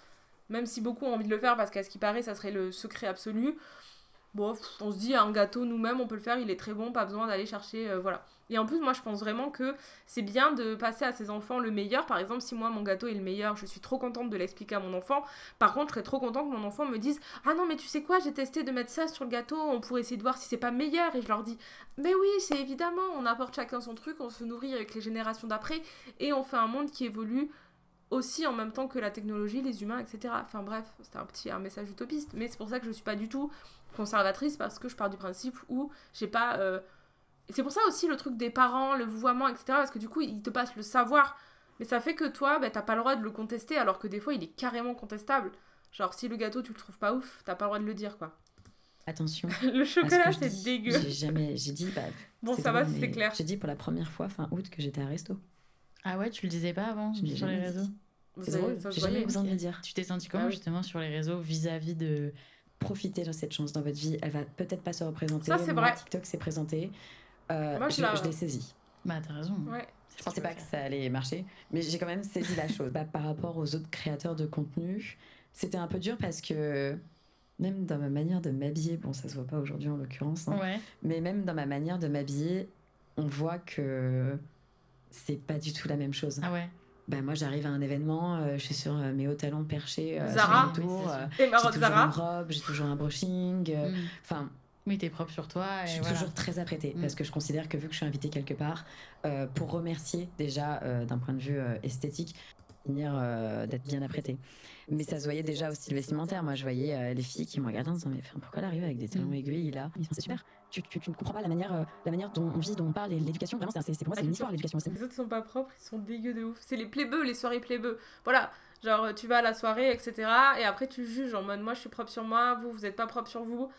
Même si beaucoup ont envie de le faire parce qu'à ce qui paraît, ça serait le secret absolu. Bon, on se dit, un gâteau, nous-mêmes, on peut le faire, il est très bon, pas besoin d'aller chercher, euh, voilà. Et en plus, moi, je pense vraiment que c'est bien de passer à ses enfants le meilleur. Par exemple, si moi, mon gâteau est le meilleur, je suis trop contente de l'expliquer à mon enfant. Par contre, je serais trop contente que mon enfant me dise « Ah non, mais tu sais quoi, j'ai testé de mettre ça sur le gâteau, on pourrait essayer de voir si c'est pas meilleur. » Et je leur dis « Mais oui, c'est évidemment, on apporte chacun son truc, on se nourrit avec les générations d'après et on fait un monde qui évolue. » aussi en même temps que la technologie, les humains, et cetera. Enfin bref, c'était un petit un message utopiste, mais c'est pour ça que je suis pas du tout conservatrice, parce que je pars du principe où j'ai pas... Euh... C'est pour ça aussi le truc des parents, le vouvoiement, et cetera, parce que du coup, ils te passent le savoir, mais ça fait que toi, bah, t'as pas le droit de le contester, alors que des fois, il est carrément contestable. Genre, si le gâteau, tu le trouves pas ouf, t'as pas le droit de le dire, quoi. Attention. Le chocolat, c'est dégueu. J'ai jamais... J'ai dit... Bah, bon, ça va, si c'est clair. J'ai dit pour la première fois, fin août, que j'étais à resto. Ah ouais, tu le disais pas avant sur les réseaux. C'est drôle, j'ai jamais besoin de le dire. Tu t'es senti comment justement sur les réseaux vis-à-vis de profiter de cette chance dans votre vie? Elle va peut-être pas se représenter. Ça c'est vrai. TikTok s'est présenté. Euh, Moi je, je l'ai saisie. Bah t'as raison. Ouais. Je pensais pas que ça allait marcher, mais j'ai quand même saisi la chose. Bah, par rapport aux autres créateurs de contenu, c'était un peu dur parce que même dans ma manière de m'habiller, bon ça se voit pas aujourd'hui en l'occurrence, hein, ouais. mais même dans ma manière de m'habiller, on voit que c'est pas du tout la même chose. Ah ouais. Bah moi j'arrive à un événement, euh, je suis sur euh, mes hauts talons perchés, euh, Zara, sur mes tours, euh, j'ai toujours Zara. Une robe, j'ai toujours un brushing, euh, mm. oui t'es propre sur toi. Et je suis voilà. toujours très apprêtée mm. parce que je considère que vu que je suis invitée quelque part, euh, pour remercier déjà euh, d'un point de vue euh, esthétique, euh, d'être bien apprêtée. Mais ça se voyait déjà aussi le vestimentaire. Moi, je voyais euh, les filles qui me regardaient en disant mais pourquoi elle arrive avec des talons aiguilles là? C'est super. Tu, tu, tu ne comprends pas la manière, euh, la manière dont on vit, dont on parle, et l'éducation. Vraiment, c'est pour moi c'est une histoire l'éducation aussi. Les autres sont pas propres, ils sont dégueux de ouf. C'est les plébeux, les soirées plébeux. Voilà, genre tu vas à la soirée, et cetera. Et après tu juges en mode moi je suis propre sur moi, vous vous êtes pas propre sur vous.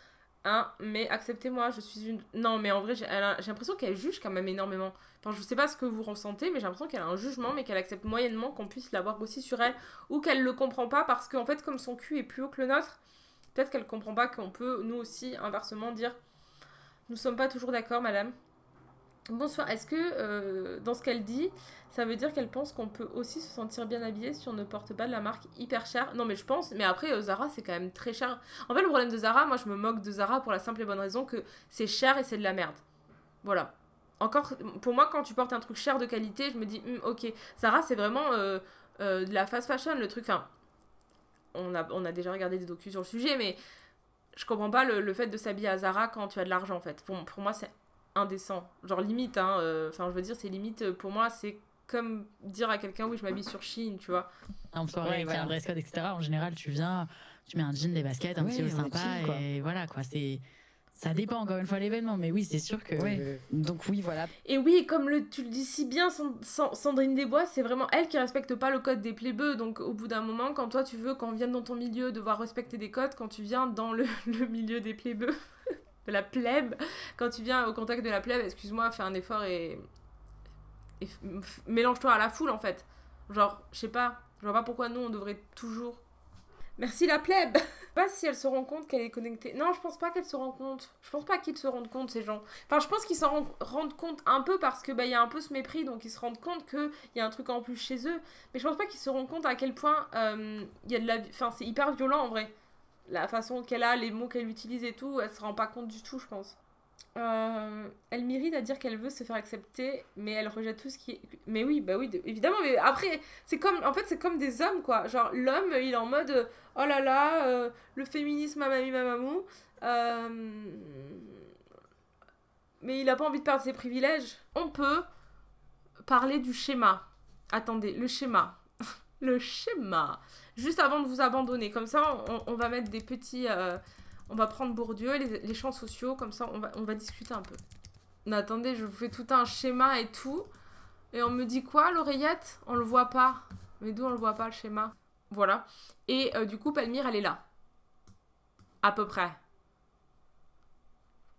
Hein, mais acceptez-moi, je suis une... Non, mais en vrai, j'ai l'impression qu'elle juge quand même énormément. Enfin, je sais pas ce que vous ressentez, mais j'ai l'impression qu'elle a un jugement, mais qu'elle accepte moyennement qu'on puisse l'avoir aussi sur elle, ou qu'elle le comprend pas, parce qu'en fait, comme son cul est plus haut que le nôtre, peut-être qu'elle comprend pas qu'on peut, nous aussi, inversement, dire « Nous sommes pas toujours d'accord, madame. » Bonsoir, est-ce que, euh, dans ce qu'elle dit, ça veut dire qu'elle pense qu'on peut aussi se sentir bien habillé si on ne porte pas de la marque hyper chère? Non mais je pense, mais après euh, Zara c'est quand même très cher. En fait le problème de Zara, moi je me moque de Zara pour la simple et bonne raison que c'est cher et c'est de la merde. Voilà. Encore, pour moi quand tu portes un truc cher de qualité, je me dis mm, ok, Zara c'est vraiment euh, euh, de la fast fashion le truc, enfin on a, on a déjà regardé des docus sur le sujet mais je comprends pas le, le fait de s'habiller à Zara quand tu as de l'argent en fait. Pour, pour moi c'est indécent, genre limite hein, enfin euh, je veux dire c'est limite pour moi c'est comme dire à quelqu'un oui je m'habille sur Shein tu vois en soirée ouais, avec voilà. un dress code etc en général tu viens tu mets un jean des baskets un ouais, petit haut sympa jean, et voilà quoi c'est ça dépend encore une fois l'événement mais oui c'est sûr que ouais. donc oui voilà et oui comme le, tu le dis si bien Sandrine Desbois c'est vraiment elle qui respecte pas le code des plébeux donc au bout d'un moment quand toi tu veux qu'on vienne dans ton milieu devoir respecter des codes quand tu viens dans le, le milieu des plébeux de la plèbe, quand tu viens au contact de la plèbe, excuse-moi, fais un effort et, et mélange-toi à la foule en fait. Genre, je sais pas, je vois pas pourquoi nous on devrait toujours... Merci la plèbe. Je sais pas si elle se rend compte qu'elle est connectée. Non, je pense pas qu'elle se rend compte. Je pense pas qu'ils se rendent compte ces gens. Enfin, je pense qu'ils s'en rendent compte un peu parce que bah il y a un peu ce mépris, donc ils se rendent compte que il y a un truc en plus chez eux. Mais je pense pas qu'ils se rendent compte à quel point euh, y a de la, enfin c'est hyper violent en vrai. La façon qu'elle a, les mots qu'elle utilise et tout, elle se rend pas compte du tout, je pense. Euh, elle mérite à dire qu'elle veut se faire accepter, mais elle rejette tout ce qui est... Mais oui, bah oui, de... évidemment, mais après, c'est comme... En fait, c'est comme des hommes, quoi. Genre, l'homme, il est en mode, oh là là, euh, le féminisme, mamami, mamamou. Euh... Mais il a pas envie de perdre ses privilèges. On peut parler du schéma. Attendez, le schéma. Le schéma. Juste avant de vous abandonner. Comme ça, on, on va mettre des petits... Euh, on va prendre Bourdieu, les, les champs sociaux. Comme ça, on va, on va discuter un peu. Mais attendez, je vous fais tout un schéma et tout. Et on me dit quoi, l'oreillette? On le voit pas. Mais d'où on le voit pas, le schéma? Voilà. Et euh, du coup, Palmyre, elle est là. À peu près.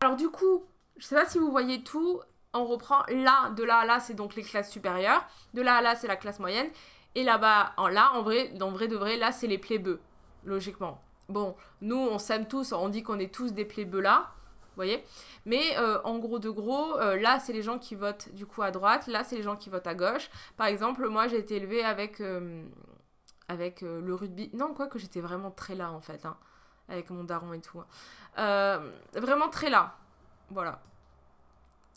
Alors du coup, je sais pas si vous voyez tout. On reprend là, de là à là, c'est donc les classes supérieures. De là à là, c'est la classe moyenne. Et là-bas, en là, en vrai, en vrai de vrai, là, c'est les plébeux, logiquement. Bon, nous, on s'aime tous, on dit qu'on est tous des plébeux là, vous voyez. Mais euh, en gros de gros, euh, là, c'est les gens qui votent du coup à droite, là, c'est les gens qui votent à gauche. Par exemple, moi, j'ai été élevée avec, euh, avec euh, le rugby. Non, quoi que j'étais vraiment très là, en fait, hein, avec mon daron et tout. Hein. Euh, vraiment très là, voilà.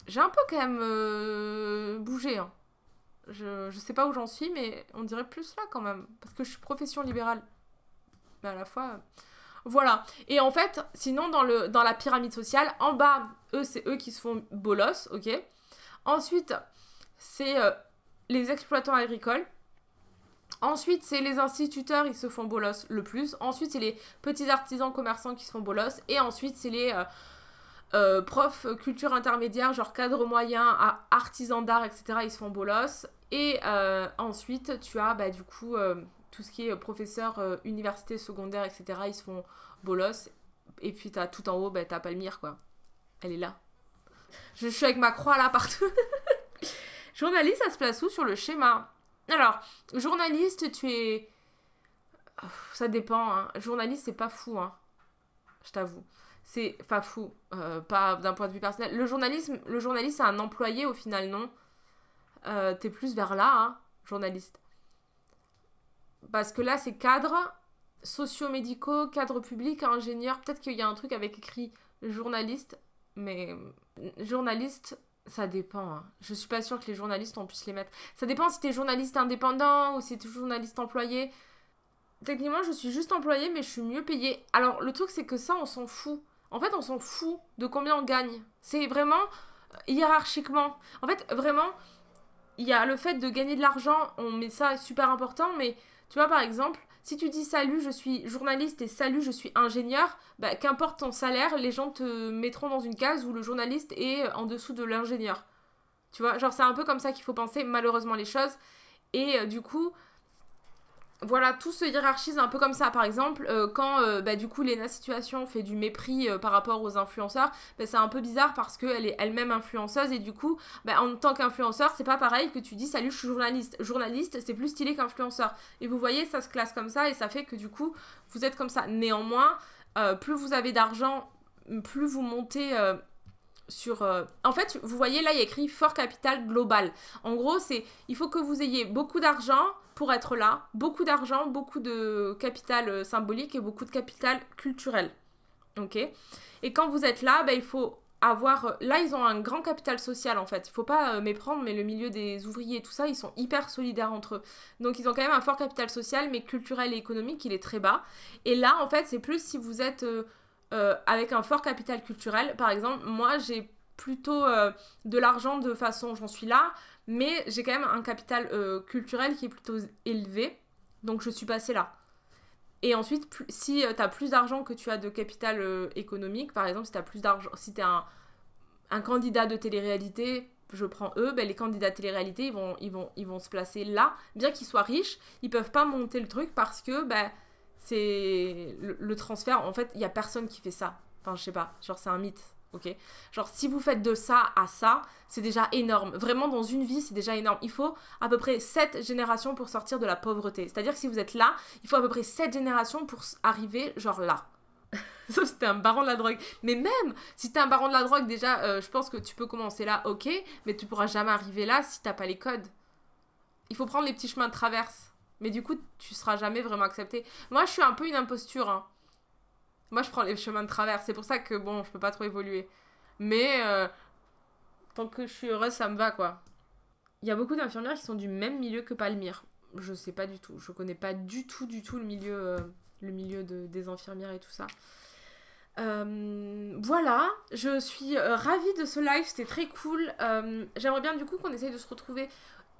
J'ai un peu quand même euh, bougé, hein. Je, je sais pas où j'en suis, mais on dirait plus là quand même. Parce que je suis profession libérale. Mais à la fois... Euh... Voilà. Et en fait, sinon, dans, le, dans la pyramide sociale, en bas, eux, c'est eux qui se font bolos, ok? Ensuite, c'est euh, les exploitants agricoles. Ensuite, c'est les instituteurs, ils se font bolos le plus. Ensuite, c'est les petits artisans commerçants qui se font bolos. Et ensuite, c'est les... Euh, Euh, prof, culture intermédiaire, genre cadre moyen, à artisan d'art, et cetera, ils se font bolos. Et euh, ensuite, tu as bah, du coup euh, tout ce qui est professeur, euh, université secondaire, et cetera, ils se font bolos. Et puis, tu as tout en haut, bah, tu as Palmyre, quoi. Elle est là. Je suis avec ma croix là partout. Journaliste, ça se place où sur le schéma? Alors, journaliste, tu es. Ça dépend, hein. Journaliste, c'est pas fou, hein. Je t'avoue. C'est pas fou, euh, pas d'un point de vue personnel. Le journalisme, le journaliste, c'est un employé au final, non? euh, T'es plus vers là, hein, journaliste. Parce que là, c'est cadre, socio-médicaux, cadre public, ingénieur. Peut-être qu'il y a un truc avec écrit journaliste, mais journaliste, ça dépend. Hein. Je suis pas sûre que les journalistes, on puisse les mettre. Ça dépend si t'es journaliste indépendant ou si t'es journaliste employé. Techniquement, je suis juste employée, mais je suis mieux payée. Alors, le truc, c'est que ça, on s'en fout. En fait, on s'en fout de combien on gagne. C'est vraiment hiérarchiquement. En fait, vraiment, il y a le fait de gagner de l'argent, on met ça super important, mais tu vois, par exemple, si tu dis « Salut, je suis journaliste » et « Salut, je suis ingénieur », bah, qu'importe ton salaire, les gens te mettront dans une case où le journaliste est en dessous de l'ingénieur. Tu vois, genre, c'est un peu comme ça qu'il faut penser, malheureusement, les choses. Et euh, du coup... Voilà, tout se hiérarchise un peu comme ça. Par exemple, euh, quand euh, bah, du coup Léna Situation fait du mépris euh, par rapport aux influenceurs, bah, c'est un peu bizarre parce qu'elle est elle-même influenceuse et du coup, bah, en tant qu'influenceur, c'est pas pareil que tu dis « Salut, je suis journaliste ». Journaliste, c'est plus stylé qu'influenceur. Et vous voyez, ça se classe comme ça et ça fait que du coup, vous êtes comme ça. Néanmoins, euh, plus vous avez d'argent, plus vous montez... Euh, Sur, euh... En fait, vous voyez, là, il y a écrit « fort capital global ». En gros, c'est il faut que vous ayez beaucoup d'argent pour être là, beaucoup d'argent, beaucoup de capital symbolique et beaucoup de capital culturel. Ok? Et quand vous êtes là, bah, il faut avoir... Là, ils ont un grand capital social, en fait. Il ne faut pas euh, méprendre, mais le milieu des ouvriers et tout ça, ils sont hyper solidaires entre eux. Donc, ils ont quand même un fort capital social, mais culturel et économique, il est très bas. Et là, en fait, c'est plus si vous êtes... Euh... Euh, avec un fort capital culturel. Par exemple, moi, j'ai plutôt euh, de l'argent de façon... J'en suis là, mais j'ai quand même un capital euh, culturel qui est plutôt élevé. Donc, je suis passée là. Et ensuite, plus, si euh, tu as plus d'argent que tu as de capital euh, économique, par exemple, si tu as plus d'argent... Si tu es un, un candidat de télé-réalité, je prends eux, ben, les candidats de télé-réalité, ils vont, ils, vont, ils vont se placer là. Bien qu'ils soient riches, ils peuvent pas monter le truc parce que... Ben, c'est le, le transfert, en fait, il n'y a personne qui fait ça. Enfin, je sais pas, genre c'est un mythe, ok? Genre si vous faites de ça à ça, c'est déjà énorme. Vraiment, dans une vie, c'est déjà énorme. Il faut à peu près sept générations pour sortir de la pauvreté. C'est-à-dire que si vous êtes là, il faut à peu près sept générations pour arriver genre là. Sauf si t'es un baron de la drogue. Mais même si t'es un baron de la drogue, déjà, euh, je pense que tu peux commencer là, ok? Mais tu pourras jamais arriver là si t'as pas les codes. Il faut prendre les petits chemins de traverse. Mais du coup, tu seras jamais vraiment accepté. Moi, je suis un peu une imposture. Hein. Moi, je prends les chemins de travers. C'est pour ça que, bon, je peux pas trop évoluer. Mais euh, tant que je suis heureuse, ça me va, quoi. Il y a beaucoup d'infirmières qui sont du même milieu que Palmyre. Je sais pas du tout. Je connais pas du tout, du tout le milieu, euh, le milieu de, des infirmières et tout ça. Euh, voilà, je suis ravie de ce live. C'était très cool. Euh, J'aimerais bien, du coup, qu'on essaye de se retrouver...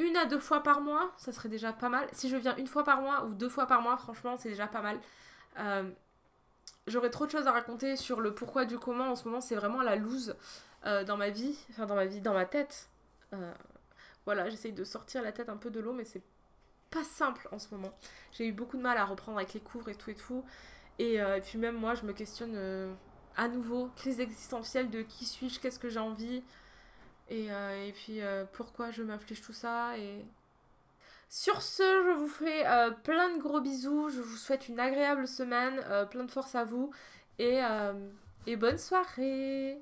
une à deux fois par mois, ça serait déjà pas mal. Si je viens une fois par mois ou deux fois par mois, franchement, c'est déjà pas mal. Euh, J'aurais trop de choses à raconter sur le pourquoi du comment. En ce moment, c'est vraiment la loose euh, dans ma vie, enfin dans ma vie, dans ma tête. Euh, voilà, j'essaye de sortir la tête un peu de l'eau, mais c'est pas simple en ce moment. J'ai eu beaucoup de mal à reprendre avec les cours et tout et tout. Et, euh, et puis même moi, je me questionne euh, à nouveau, crise existentielle de qui suis-je, qu'est-ce que j'ai envie. Et, euh, et puis euh, pourquoi je m'inflige tout ça. Et sur ce, je vous fais euh, plein de gros bisous, je vous souhaite une agréable semaine, euh, plein de force à vous et, euh, et bonne soirée.